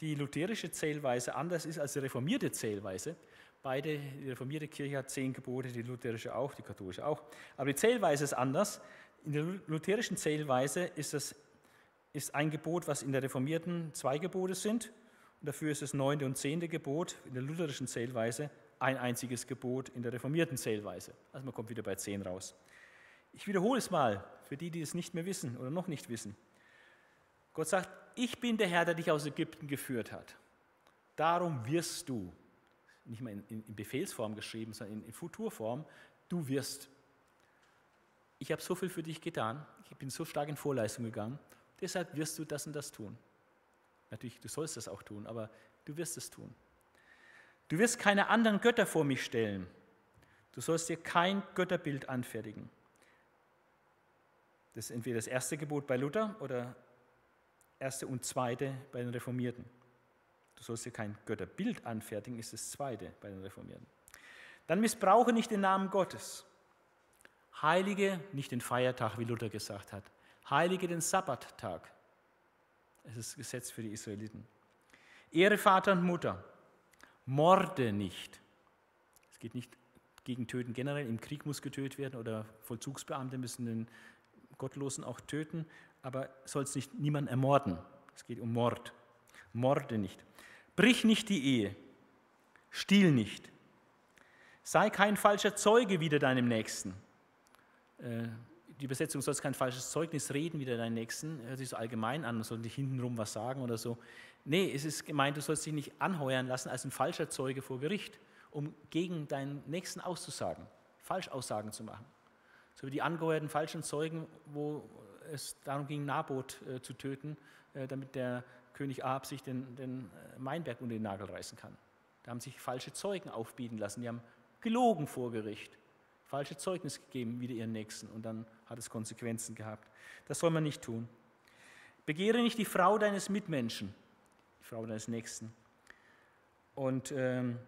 die lutherische Zählweise anders ist als die reformierte Zählweise. Beide, die reformierte Kirche hat 10 Gebote, die lutherische auch, die katholische auch. Aber die Zählweise ist anders. In der lutherischen Zählweise ist ein Gebot, was in der reformierten 2 Gebote sind. Und dafür ist das 9. und 10. Gebot in der lutherischen Zählweise ein einziges Gebot in der reformierten Zählweise. Also man kommt wieder bei 10 raus. Ich wiederhole es mal, für die, die es nicht mehr wissen oder noch nicht wissen. Gott sagt, ich bin der Herr, der dich aus Ägypten geführt hat. Darum wirst du, nicht mal in Befehlsform geschrieben, sondern in Futurform, du wirst. Ich habe so viel für dich getan, ich bin so stark in Vorleistung gegangen, deshalb wirst du das und das tun. Natürlich, du sollst das auch tun, aber du wirst es tun. Du wirst keine anderen Götter vor mich stellen. Du sollst dir kein Götterbild anfertigen. Das ist entweder das erste Gebot bei Luther oder erste und zweite bei den Reformierten. Du sollst dir kein Götterbild anfertigen, ist das zweite bei den Reformierten. Dann missbrauche nicht den Namen Gottes. Heilige nicht den Feiertag, wie Luther gesagt hat. Heilige den Sabbattag. Es ist Gesetz für die Israeliten. Ehre Vater und Mutter. Morde nicht. Es geht nicht gegen Töten generell. Im Krieg muss getötet werden oder Vollzugsbeamte müssen den Gottlosen auch töten, aber sollst nicht niemanden ermorden. Es geht um Mord. Morde nicht. Brich nicht die Ehe. Stiehl nicht. Sei kein falscher Zeuge wider deinem Nächsten. Die Übersetzung, sollst kein falsches Zeugnis reden wider deinen Nächsten, hört sich so allgemein an, man soll nicht hintenrum was sagen oder so. Nee, es ist gemeint, du sollst dich nicht anheuern lassen als ein falscher Zeuge vor Gericht, um gegen deinen Nächsten auszusagen, Falschaussagen zu machen. So wie die angeheuerten falschen Zeugen, wo es darum ging, Nabot zu töten, damit der König Ahab sich den Mainberg unter den Nagel reißen kann. Da haben sich falsche Zeugen aufbieten lassen, die haben gelogen vor Gericht, falsche Zeugnis gegeben, wieder ihren Nächsten, und dann hat es Konsequenzen gehabt. Das soll man nicht tun. Begehre nicht die Frau deines Mitmenschen, die Frau deines Nächsten. Und 10.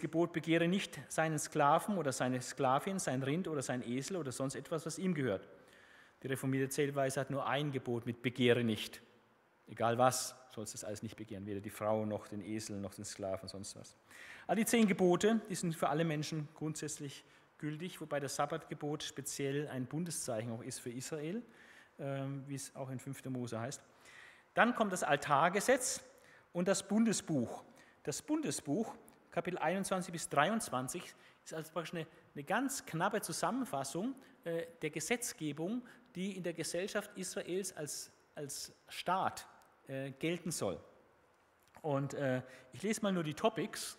Gebot, begehre nicht seinen Sklaven oder seine Sklavin, sein Rind oder sein Esel oder sonst etwas, was ihm gehört. Die reformierte Zählweise hat nur ein Gebot mit begehre nicht. Egal was, sollst das alles nicht begehren, weder die Frau noch den Esel noch den Sklaven, sonst was. All die 10 Gebote, die sind für alle Menschen grundsätzlich gültig, wobei das Sabbatgebot speziell ein Bundeszeichen auch ist für Israel, wie es auch in 5. Mose heißt. Dann kommt das Altargesetz und das Bundesbuch. Das Bundesbuch, Kapitel 21 bis 23, ist also praktisch eine ganz knappe Zusammenfassung der Gesetzgebung, die in der Gesellschaft Israels als Staat gelten soll. Und ich lese mal nur die Topics.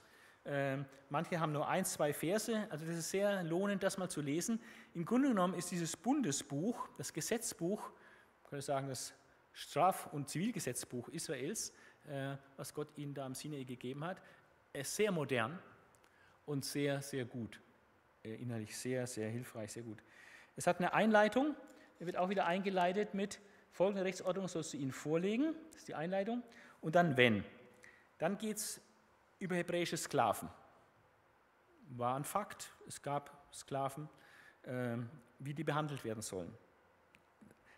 Manche haben nur 1, 2 Verse, also das ist sehr lohnend, das mal zu lesen. Im Grunde genommen ist dieses Bundesbuch, das Gesetzbuch, man könnte sagen, das Straf- und Zivilgesetzbuch Israels, was Gott ihnen da am Sinai gegeben hat, ist sehr modern und sehr, sehr gut. Inhaltlich sehr, sehr hilfreich, sehr gut. Es hat eine Einleitung, er wird auch wieder eingeleitet mit: folgende Rechtsordnung sollst du ihnen vorlegen, das ist die Einleitung, und dann wenn. Dann geht es über hebräische Sklaven. War ein Fakt, es gab Sklaven, wie die behandelt werden sollen.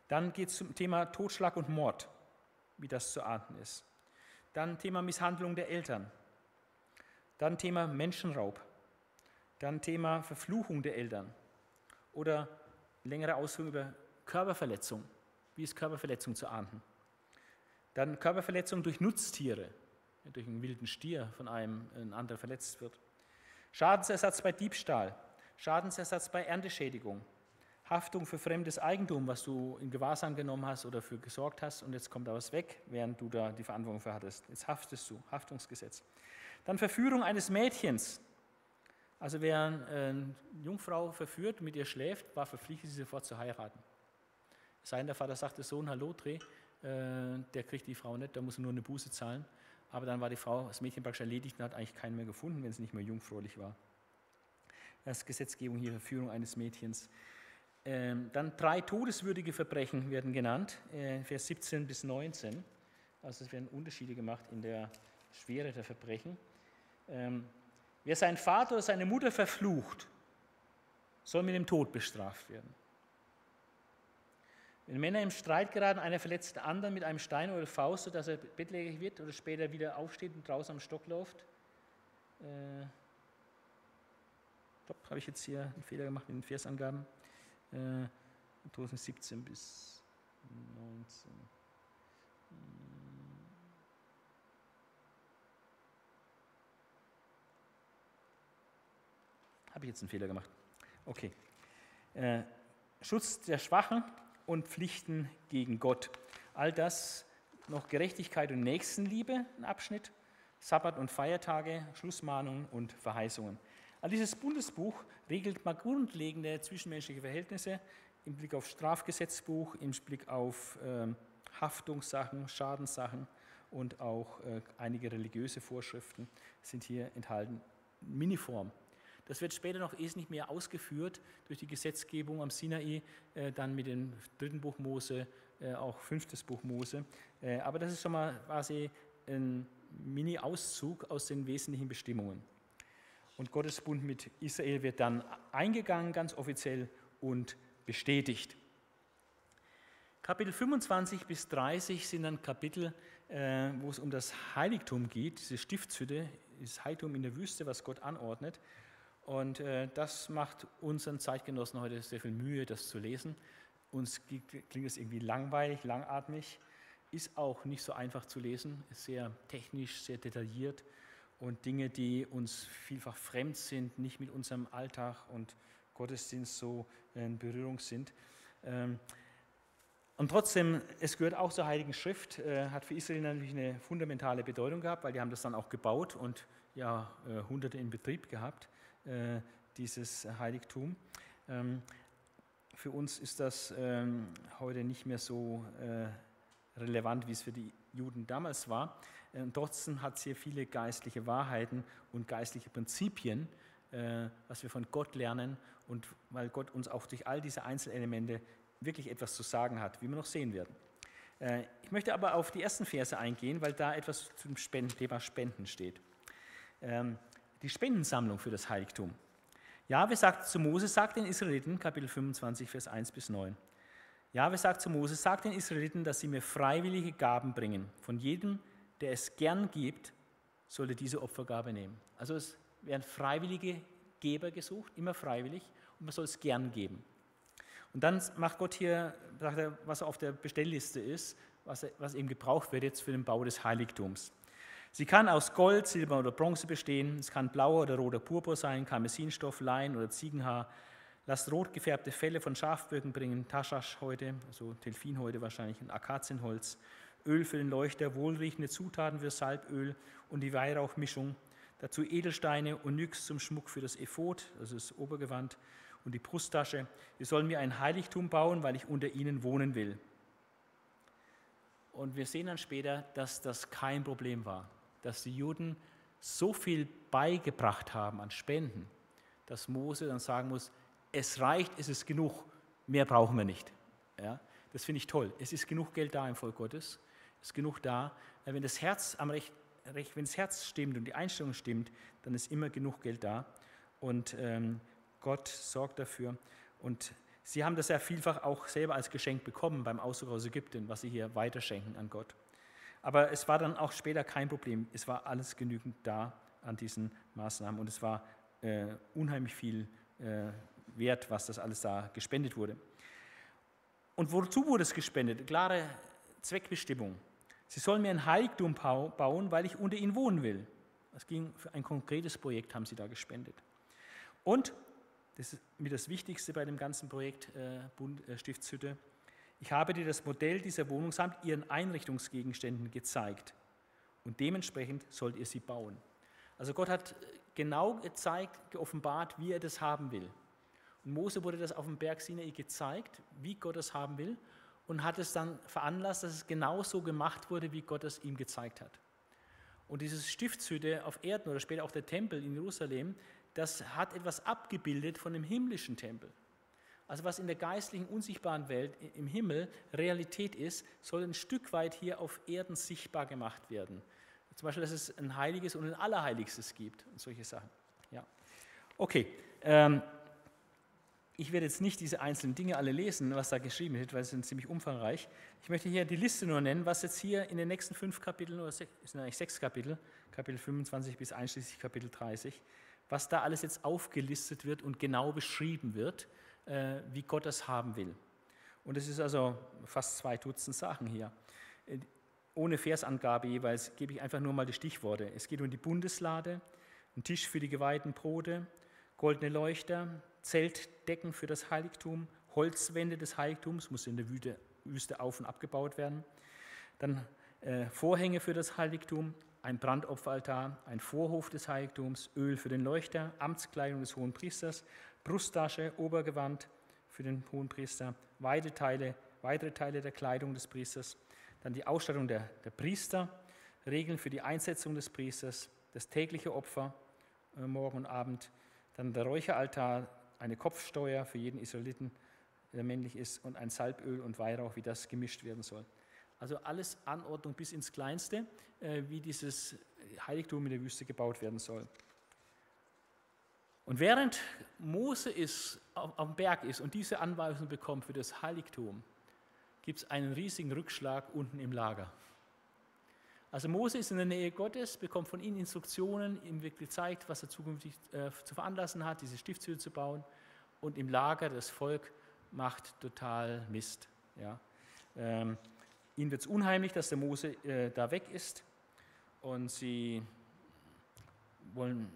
Dann geht es zum Thema Totschlag und Mord, wie das zu ahnden ist. Dann Thema Misshandlung der Eltern. Dann Thema Menschenraub. Dann Thema Verfluchung der Eltern. Oder längere Ausführungen über Körperverletzung. Wie ist Körperverletzung zu ahnden? Dann Körperverletzung durch Nutztiere, wenn durch einen wilden Stier von einem ein anderer verletzt wird. Schadensersatz bei Diebstahl, Schadensersatz bei Ernteschädigung, Haftung für fremdes Eigentum, was du in Gewahrsam genommen hast oder für gesorgt hast und jetzt kommt da was weg, während du da die Verantwortung für hattest. Jetzt haftest du, Haftungsgesetz. Dann Verführung eines Mädchens. Also wer eine Jungfrau verführt, mit ihr schläft, war verpflichtet, sie sofort zu heiraten. Sein der Vater sagte, Sohn, hallo, Dreh, der kriegt die Frau nicht, da muss er nur eine Buße zahlen. Aber dann war die Frau, das Mädchen praktisch erledigt und hat eigentlich keinen mehr gefunden, wenn es nicht mehr jungfräulich war. Das ist Gesetzgebung hier, Verführung eines Mädchens. Dann 3 todeswürdige Verbrechen werden genannt, Vers 17 bis 19. Also es werden Unterschiede gemacht in der Schwere der Verbrechen. Wer seinen Vater oder seine Mutter verflucht, soll mit dem Tod bestraft werden. Wenn Männer im Streit geraten, einer verletzt den anderen mit einem Stein oder Faust, sodass er bettlägerig wird oder später wieder aufsteht und draußen am Stock läuft. Habe ich jetzt hier einen Fehler gemacht mit den Versangaben. 2017 bis 19. Habe ich jetzt einen Fehler gemacht? Okay. Schutz der Schwachen und Pflichten gegen Gott. All das, noch Gerechtigkeit und Nächstenliebe, ein Abschnitt, Sabbat und Feiertage, Schlussmahnungen und Verheißungen. All dieses Bundesbuch regelt mal grundlegende zwischenmenschliche Verhältnisse im Blick auf Strafgesetzbuch, im Blick auf Haftungssachen, Schadenssachen und auch einige religiöse Vorschriften sind hier enthalten. Miniform. Das wird später noch wesentlich mehr ausgeführt durch die Gesetzgebung am Sinai, dann mit dem 3. Buch Mose, auch 5. Buch Mose. Aber das ist schon mal quasi ein Mini-Auszug aus den wesentlichen Bestimmungen. Und Gottes Bund mit Israel wird dann eingegangen, ganz offiziell und bestätigt. Kapitel 25 bis 30 sind dann Kapitel, wo es um das Heiligtum geht, diese Stiftshütte, das Heiligtum in der Wüste, was Gott anordnet. Und das macht unseren Zeitgenossen heute sehr viel Mühe, das zu lesen. Uns klingt es irgendwie langweilig, langatmig, ist auch nicht so einfach zu lesen, ist sehr technisch, sehr detailliert und Dinge, die uns vielfach fremd sind, nicht mit unserem Alltag und Gottesdienst so in Berührung sind. Und trotzdem, es gehört auch zur Heiligen Schrift, hat für Israel natürlich eine fundamentale Bedeutung gehabt, weil die haben das dann auch gebaut und ja, Hunderte in Betrieb gehabt. Dieses Heiligtum. Für uns ist das heute nicht mehr so relevant, wie es für die Juden damals war. Und trotzdem hat es hier viele geistliche Wahrheiten und geistliche Prinzipien, was wir von Gott lernen und weil Gott uns auch durch all diese Einzelelemente wirklich etwas zu sagen hat, wie wir noch sehen werden. Ich möchte aber auf die ersten Verse eingehen, weil da etwas zum Thema Spenden steht. Die Spendensammlung für das Heiligtum. Jahwe sagt zu Mose, sagt den Israeliten, Kapitel 25, Vers 1 bis 9. Jahwe sagt zu Mose, sagt den Israeliten, dass sie mir freiwillige Gaben bringen. Von jedem, der es gern gibt, soll er diese Opfergabe nehmen. Also es werden freiwillige Geber gesucht, immer freiwillig, und man soll es gern geben. Und dann macht Gott hier, sagt er, was auf der Bestellliste ist, was eben gebraucht wird jetzt für den Bau des Heiligtums. Sie kann aus Gold, Silber oder Bronze bestehen, es kann blauer oder roter Purpur sein, Karmesinstoff, Lein oder Ziegenhaar. Lasst rot gefärbte Felle von Schafböcken bringen, Taschashäute, also Delfinhäute wahrscheinlich, und Akazienholz, Öl für den Leuchter, wohlriechende Zutaten für Salböl und die Weihrauchmischung, dazu Edelsteine und Onyx zum Schmuck für das Ephod, also das Obergewand, und die Brusttasche. Wir sollen mir ein Heiligtum bauen, weil ich unter ihnen wohnen will. Und wir sehen dann später, dass das kein Problem war, dass die Juden so viel beigebracht haben an Spenden, dass Mose dann sagen muss, es reicht, es ist genug, mehr brauchen wir nicht. Ja, das finde ich toll. Es ist genug Geld da im Volk Gottes, es ist genug da. Wenn das Herz wenn das Herz stimmt und die Einstellung stimmt, dann ist immer genug Geld da. Und Gott sorgt dafür. Und sie haben das ja vielfach auch selber als Geschenk bekommen beim Auszug aus Ägypten, was sie hier weiterschenken an Gott. Aber es war dann auch später kein Problem. Es war alles genügend da an diesen Maßnahmen und es war unheimlich viel wert, was das alles da gespendet wurde. Und wozu wurde es gespendet? Klare Zweckbestimmung. Sie sollen mir ein Heiligtum bauen, weil ich unter ihnen wohnen will. Es ging für ein konkretes Projekt, haben sie da gespendet. Und das ist mir das Wichtigste bei dem ganzen Projekt Stiftshütte. Ich habe dir das Modell dieser Wohnung samt ihren Einrichtungsgegenständen gezeigt und dementsprechend sollt ihr sie bauen. Also Gott hat genau gezeigt, geoffenbart, wie er das haben will. Und Mose wurde das auf dem Berg Sinai gezeigt, wie Gott das haben will und hat es dann veranlasst, dass es genau so gemacht wurde, wie Gott es ihm gezeigt hat. Und diese Stiftshütte auf Erden oder später auch der Tempel in Jerusalem, das hat etwas abgebildet von dem himmlischen Tempel. Also was in der geistlichen, unsichtbaren Welt im Himmel Realität ist, soll ein Stück weit hier auf Erden sichtbar gemacht werden. Zum Beispiel, dass es ein Heiliges und ein Allerheiligstes gibt und solche Sachen. Ja. Okay, ich werde jetzt nicht diese einzelnen Dinge alle lesen, was da geschrieben wird, weil es sind ziemlich umfangreich. Ich möchte hier die Liste nur nennen, was jetzt hier in den nächsten 5 Kapiteln, oder es sind eigentlich 6 Kapitel, Kapitel 25 bis einschließlich Kapitel 30, was da alles jetzt aufgelistet wird und genau beschrieben wird, wie Gott das haben will. Und es ist also fast 2 Dutzend Sachen hier. Ohne Versangabe jeweils gebe ich einfach nur mal die Stichworte. Es geht um die Bundeslade, einen Tisch für die geweihten Brote, goldene Leuchter, Zeltdecken für das Heiligtum, Holzwände des Heiligtums, muss in der Wüste auf- und abgebaut werden, dann Vorhänge für das Heiligtum, ein Brandopferaltar, ein Vorhof des Heiligtums, Öl für den Leuchter, Amtskleidung des Hohenpriesters, Brusttasche, Obergewand für den Hohenpriester, weitere Teile der Kleidung des Priesters, dann die Ausstattung der Priester, Regeln für die Einsetzung des Priesters, das tägliche Opfer morgen und Abend, dann der Räucheraltar, eine Kopfsteuer für jeden Israeliten, der männlich ist, und ein Salböl und Weihrauch, wie das gemischt werden soll. Also alles Anordnung bis ins Kleinste, wie dieses Heiligtum in der Wüste gebaut werden soll. Und während Mose auf dem Berg ist und diese Anweisung bekommt für das Heiligtum, gibt es einen riesigen Rückschlag unten im Lager. Also Mose ist in der Nähe Gottes, bekommt von ihm Instruktionen, ihm wird gezeigt, was er zukünftig zu veranlassen hat, diese Stiftshütte zu bauen. Und im Lager, das Volk macht total Mist. Ja. Ihnen wird es unheimlich, dass der Mose da weg ist und sie wollen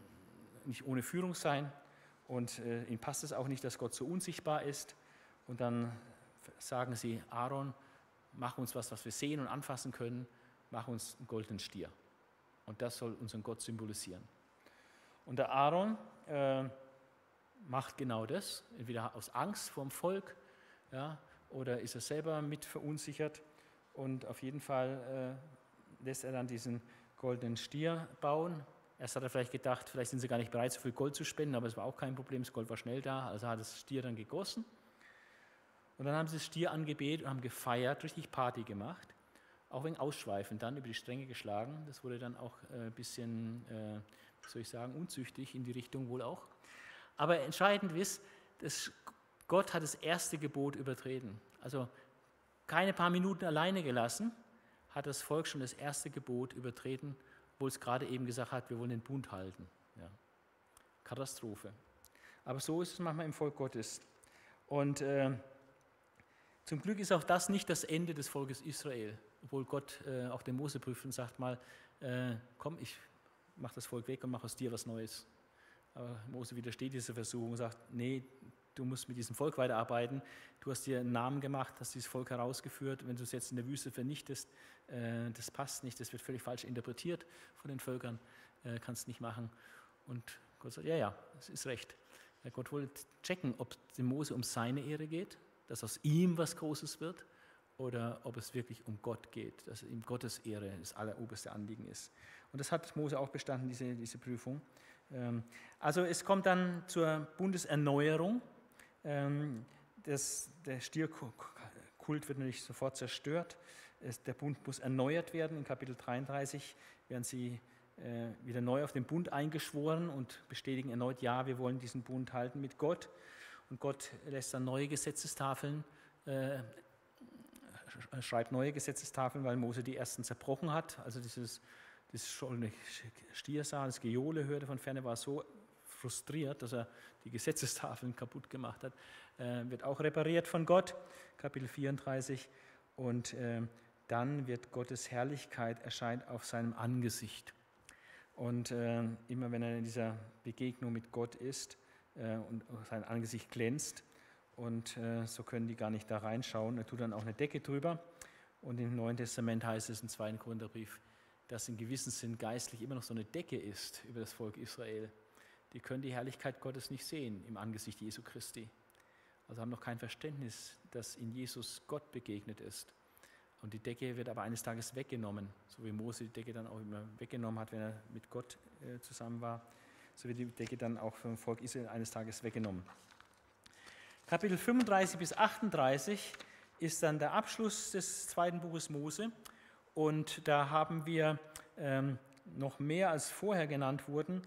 nicht ohne Führung sein und ihnen passt es auch nicht, dass Gott so unsichtbar ist und dann sagen sie, Aaron, mach uns was wir sehen und anfassen können, mach uns einen goldenen Stier und das soll unseren Gott symbolisieren. Und der Aaron macht genau das, entweder aus Angst vorm Volk, ja, oder ist er selber mit verunsichert. Und auf jeden Fall lässt er dann diesen goldenen Stier bauen. Erst hat er vielleicht gedacht, vielleicht sind sie gar nicht bereit, so viel Gold zu spenden, aber es war auch kein Problem, das Gold war schnell da, also hat das Stier dann gegossen. Und dann haben sie das Stier angebetet und haben gefeiert, richtig Party gemacht, auch wegen Ausschweifend dann über die Stränge geschlagen. Das wurde dann auch ein bisschen, wie soll ich sagen, unzüchtig in die Richtung wohl auch. Aber entscheidend ist, dass Gott hat das erste Gebot übertreten. Also keine paar Minuten alleine gelassen, hat das Volk schon das erste Gebot übertreten, obwohl es gerade eben gesagt hat, wir wollen den Bund halten. Ja. Katastrophe. Aber so ist es manchmal im Volk Gottes. Und zum Glück ist auch das nicht das Ende des Volkes Israel, obwohl Gott auch den Mose prüft und sagt mal, komm, ich mache das Volk weg und mache aus dir was Neues. Aber Mose widersteht dieser Versuchung und sagt, nee, du musst mit diesem Volk weiterarbeiten, du hast dir einen Namen gemacht, hast dieses Volk herausgeführt, wenn du es jetzt in der Wüste vernichtest, das passt nicht, das wird völlig falsch interpretiert von den Völkern, kannst nicht machen. Und Gott sagt, ja, es ist recht. Ja, Gott wollte checken, ob es dem Mose um seine Ehre geht, dass aus ihm was Großes wird, oder ob es wirklich um Gott geht, dass ihm Gottes Ehre das alleroberste Anliegen ist. Und das hat Mose auch bestanden, diese Prüfung. Also es kommt dann zur Bundeserneuerung. Der Stierkult wird natürlich sofort zerstört. Der Bund muss erneuert werden. In Kapitel 33 werden sie wieder neu auf den Bund eingeschworen und bestätigen erneut, ja, wir wollen diesen Bund halten mit Gott. Und Gott lässt dann neue Gesetzestafeln, schreibt neue Gesetzestafeln, weil Mose die ersten zerbrochen hat. Also das schollene Stier sah, das Gejohle hörte von Ferne, war so frustriert, dass er die Gesetzestafeln kaputt gemacht hat, wird auch repariert von Gott, Kapitel 34. Und dann wird Gottes Herrlichkeit erscheint auf seinem Angesicht. Und immer wenn er in dieser Begegnung mit Gott ist und sein Angesicht glänzt, und so können die gar nicht da reinschauen, er tut dann auch eine Decke drüber. Und im Neuen Testament heißt es im 2. Korintherbrief, dass in gewissem Sinn geistlich immer noch so eine Decke ist über das Volk Israel. Die können die Herrlichkeit Gottes nicht sehen im Angesicht Jesu Christi. Also haben noch kein Verständnis, dass in Jesus Gott begegnet ist. Und die Decke wird aber eines Tages weggenommen, so wie Mose die Decke dann auch immer weggenommen hat, wenn er mit Gott zusammen war. So wird die Decke dann auch vom Volk Israel eines Tages weggenommen. Kapitel 35 bis 38 ist dann der Abschluss des zweiten Buches Mose. Und da haben wir noch mehr als vorher genannt wurden,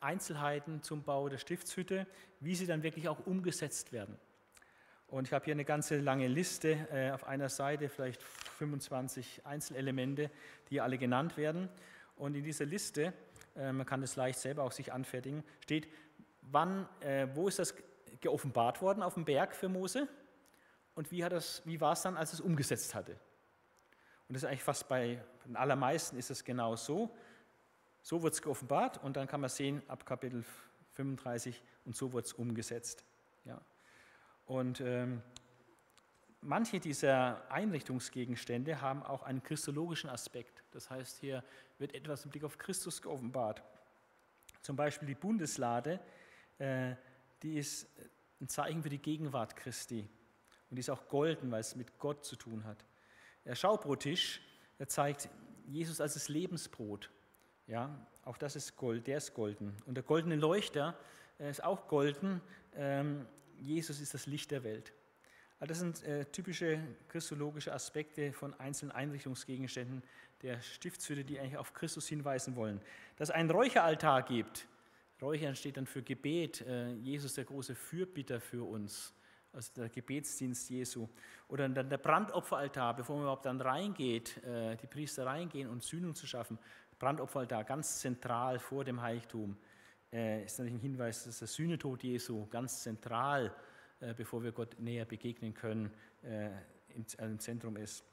Einzelheiten zum Bau der Stiftshütte, wie sie dann wirklich auch umgesetzt werden. Und ich habe hier eine ganze lange Liste, auf einer Seite vielleicht 25 Einzelelemente, die alle genannt werden. Und in dieser Liste, man kann das leicht selber auch sich anfertigen, steht, wo ist das geoffenbart worden auf dem Berg für Mose und wie war es dann, als es umgesetzt hatte. Und das ist eigentlich fast bei den allermeisten ist es genau so. So wird es geoffenbart und dann kann man sehen, ab Kapitel 35, und so wird es umgesetzt. Ja. Und manche dieser Einrichtungsgegenstände haben auch einen christologischen Aspekt. Das heißt, hier wird etwas im Blick auf Christus geoffenbart. Zum Beispiel die Bundeslade, die ist ein Zeichen für die Gegenwart Christi. Und die ist auch golden, weil es mit Gott zu tun hat. Der Schaubrottisch, der zeigt Jesus als das Lebensbrot. Ja, auch das ist Gold, der ist golden. Und der goldene Leuchter ist auch golden. Jesus ist das Licht der Welt. Also das sind typische christologische Aspekte von einzelnen Einrichtungsgegenständen der Stiftshütte, die eigentlich auf Christus hinweisen wollen. Dass es einen Räucheraltar gibt. Räuchern steht dann für Gebet. Jesus, der große Fürbitter für uns. Also der Gebetsdienst Jesu. Oder dann der Brandopferaltar, bevor man überhaupt dann reingeht, die Priester reingehen, um Sühnung zu schaffen. Brandopferaltar, ganz zentral vor dem Heiligtum, ist natürlich ein Hinweis, dass der Sühnetod Jesu ganz zentral, bevor wir Gott näher begegnen können, im Zentrum ist.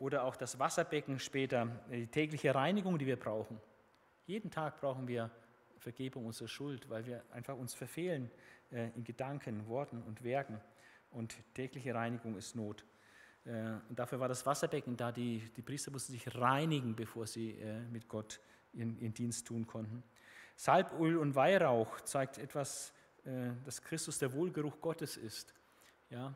Oder auch das Wasserbecken später, die tägliche Reinigung, die wir brauchen. Jeden Tag brauchen wir Vergebung unserer Schuld, weil wir einfach uns verfehlen in Gedanken, Worten und Werken. Und tägliche Reinigung ist Not. Und dafür war das Wasserbecken da, die Priester mussten sich reinigen, bevor sie mit Gott ihren Dienst tun konnten. Salböl und Weihrauch zeigt etwas, dass Christus der Wohlgeruch Gottes ist. Ja?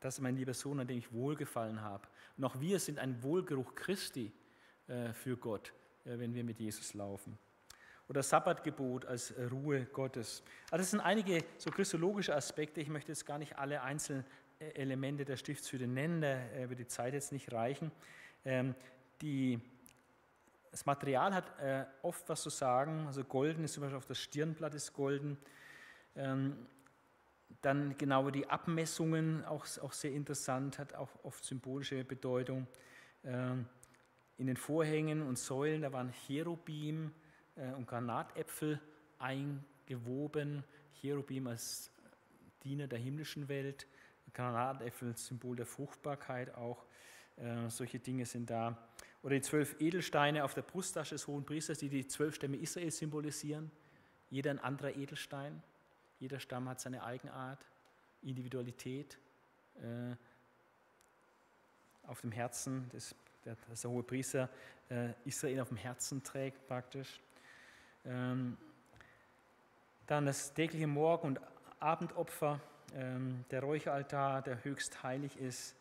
Das ist mein lieber Sohn, an dem ich wohlgefallen habe. Und auch wir sind ein Wohlgeruch Christi für Gott, wenn wir mit Jesus laufen. Oder Sabbatgebot als Ruhe Gottes. Also das sind einige so christologische Aspekte. Ich möchte jetzt gar nicht alle einzelnen Elemente der Stiftshütte nennen, da wird die Zeit jetzt nicht reichen. Das Material hat oft was zu sagen, also golden ist zum Beispiel auf das Stirnblatt ist golden. Dann genau die Abmessungen, auch sehr interessant, hat auch oft symbolische Bedeutung. In den Vorhängen und Säulen, da waren Cherubim und Granatäpfel eingewoben. Cherubim als Diener der himmlischen Welt, Granatäpfel, Symbol der Fruchtbarkeit auch. Solche Dinge sind da. Oder die 12 Edelsteine auf der Brusttasche des Hohenpriesters, die die 12 Stämme Israel symbolisieren. Jeder ein anderer Edelstein. Jeder Stamm hat seine Eigenart, Individualität. Auf dem Herzen, dass der Hohepriester Israel auf dem Herzen trägt praktisch. Dann das tägliche Morgen- und Abendopfer, der Räucheraltar, der höchst heilig ist.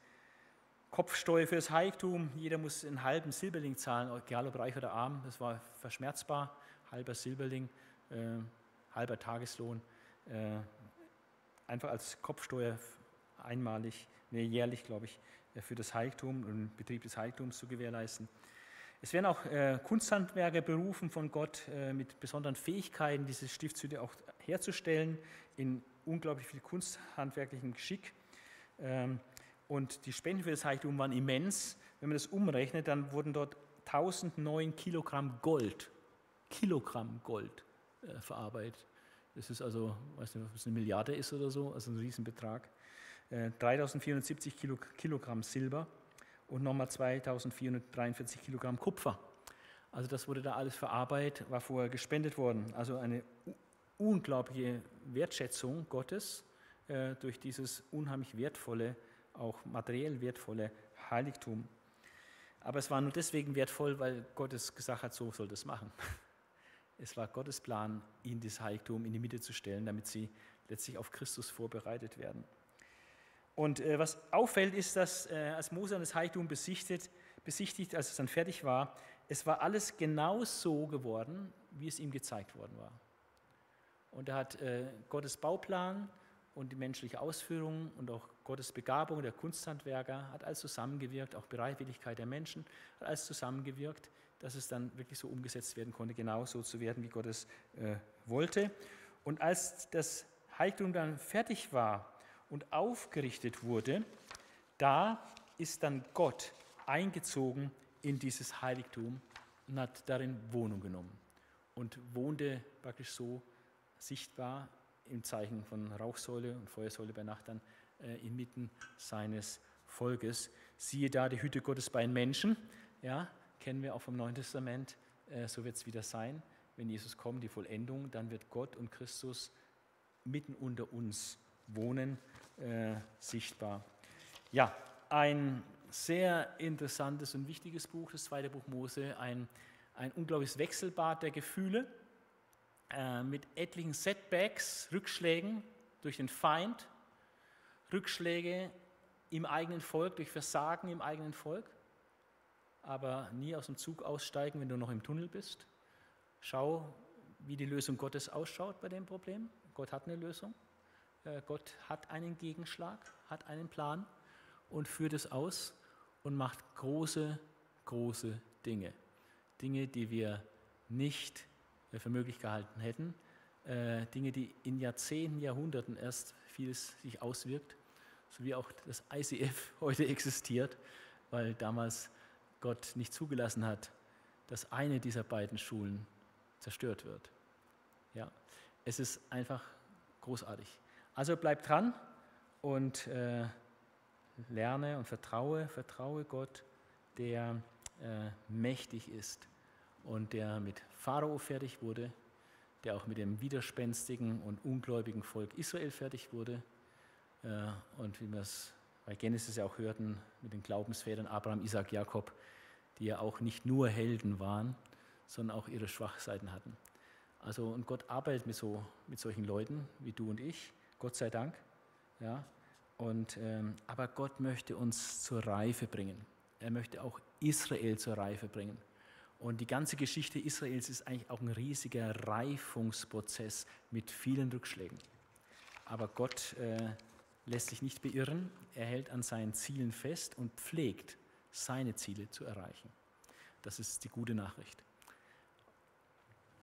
Kopfsteuer für das Heiligtum, jeder muss einen halben Silberling zahlen, egal ob reich oder arm, das war verschmerzbar, halber Silberling, halber Tageslohn, einfach als Kopfsteuer einmalig, nee, jährlich glaube ich, für das Heiligtum und den Betrieb des Heiligtums zu gewährleisten. Es werden auch Kunsthandwerker berufen von Gott mit besonderen Fähigkeiten, diese Stiftshütte auch herzustellen, in unglaublich viel kunsthandwerklichem Geschick. Und die Spenden für das Heiligtum waren immens. Wenn man das umrechnet, dann wurden dort 1009 Kilogramm Gold verarbeitet. Das ist also, ich weiß nicht, ob es eine Milliarde ist oder so, also ein Riesenbetrag. 3.470 Kilogramm Silber und nochmal 2.443 Kilogramm Kupfer. Also das wurde da alles verarbeitet, war vorher gespendet worden. Also eine unglaubliche Wertschätzung Gottes durch dieses unheimlich wertvolle, auch materiell wertvolle Heiligtum. Aber es war nur deswegen wertvoll, weil Gott es gesagt hat, so soll das machen. Es war Gottes Plan, ihn das Heiligtum in die Mitte zu stellen, damit sie letztlich auf Christus vorbereitet werden. Und was auffällt, ist, dass als Mose das Heiligtum besichtigt, als es dann fertig war, es war alles genau so geworden, wie es ihm gezeigt worden war. Und er hat Gottes Bauplan und die menschliche Ausführung und auch Gottes Begabung der Kunsthandwerker hat alles zusammengewirkt, auch Bereitwilligkeit der Menschen hat alles zusammengewirkt, dass es dann wirklich so umgesetzt werden konnte, genau so zu werden, wie Gott es wollte. Und als das Heiligtum dann fertig war und aufgerichtet wurde, da ist dann Gott eingezogen in dieses Heiligtum und hat darin Wohnung genommen und wohnte praktisch so sichtbar im Zeichen von Rauchsäule und Feuersäule bei Nacht dann inmitten seines Volkes. Siehe da die Hütte Gottes bei den Menschen, ja, kennen wir auch vom Neuen Testament, so wird es wieder sein, wenn Jesus kommt, die Vollendung, dann wird Gott und Christus mitten unter uns wohnen, sichtbar. Ja, ein sehr interessantes und wichtiges Buch, das zweite Buch Mose, ein unglaubliches Wechselbad der Gefühle, mit etlichen Setbacks, Rückschlägen durch den Feind, Rückschläge im eigenen Volk, durch Versagen im eigenen Volk, aber nie aus dem Zug aussteigen, wenn du noch im Tunnel bist. Schau, wie die Lösung Gottes ausschaut bei dem Problem. Gott hat eine Lösung, Gott hat einen Gegenschlag, hat einen Plan und führt es aus und macht große, große Dinge. Dinge, die wir nicht für möglich gehalten hätten, Dinge, die in Jahrzehnten, Jahrhunderten erst vieles sich auswirkt, so wie auch das ICF heute existiert, weil damals Gott nicht zugelassen hat, dass eine dieser beiden Schulen zerstört wird. Ja, es ist einfach großartig. Also bleib dran und lerne und vertraue Gott, der mächtig ist und der mit Pharao fertig wurde, der auch mit dem widerspenstigen und ungläubigen Volk Israel fertig wurde. Und wie wir es bei Genesis ja auch hörten, mit den Glaubensvätern Abraham, Isaac, Jakob, die ja auch nicht nur Helden waren, sondern auch ihre Schwachseiten hatten. Also, und Gott arbeitet mit solchen Leuten wie du und ich, Gott sei Dank. Ja, Aber Gott möchte uns zur Reife bringen. Er möchte auch Israel zur Reife bringen. Und die ganze Geschichte Israels ist eigentlich auch ein riesiger Reifungsprozess mit vielen Rückschlägen. Aber Gott lässt sich nicht beirren. Er hält an seinen Zielen fest und pflegt, seine Ziele zu erreichen. Das ist die gute Nachricht.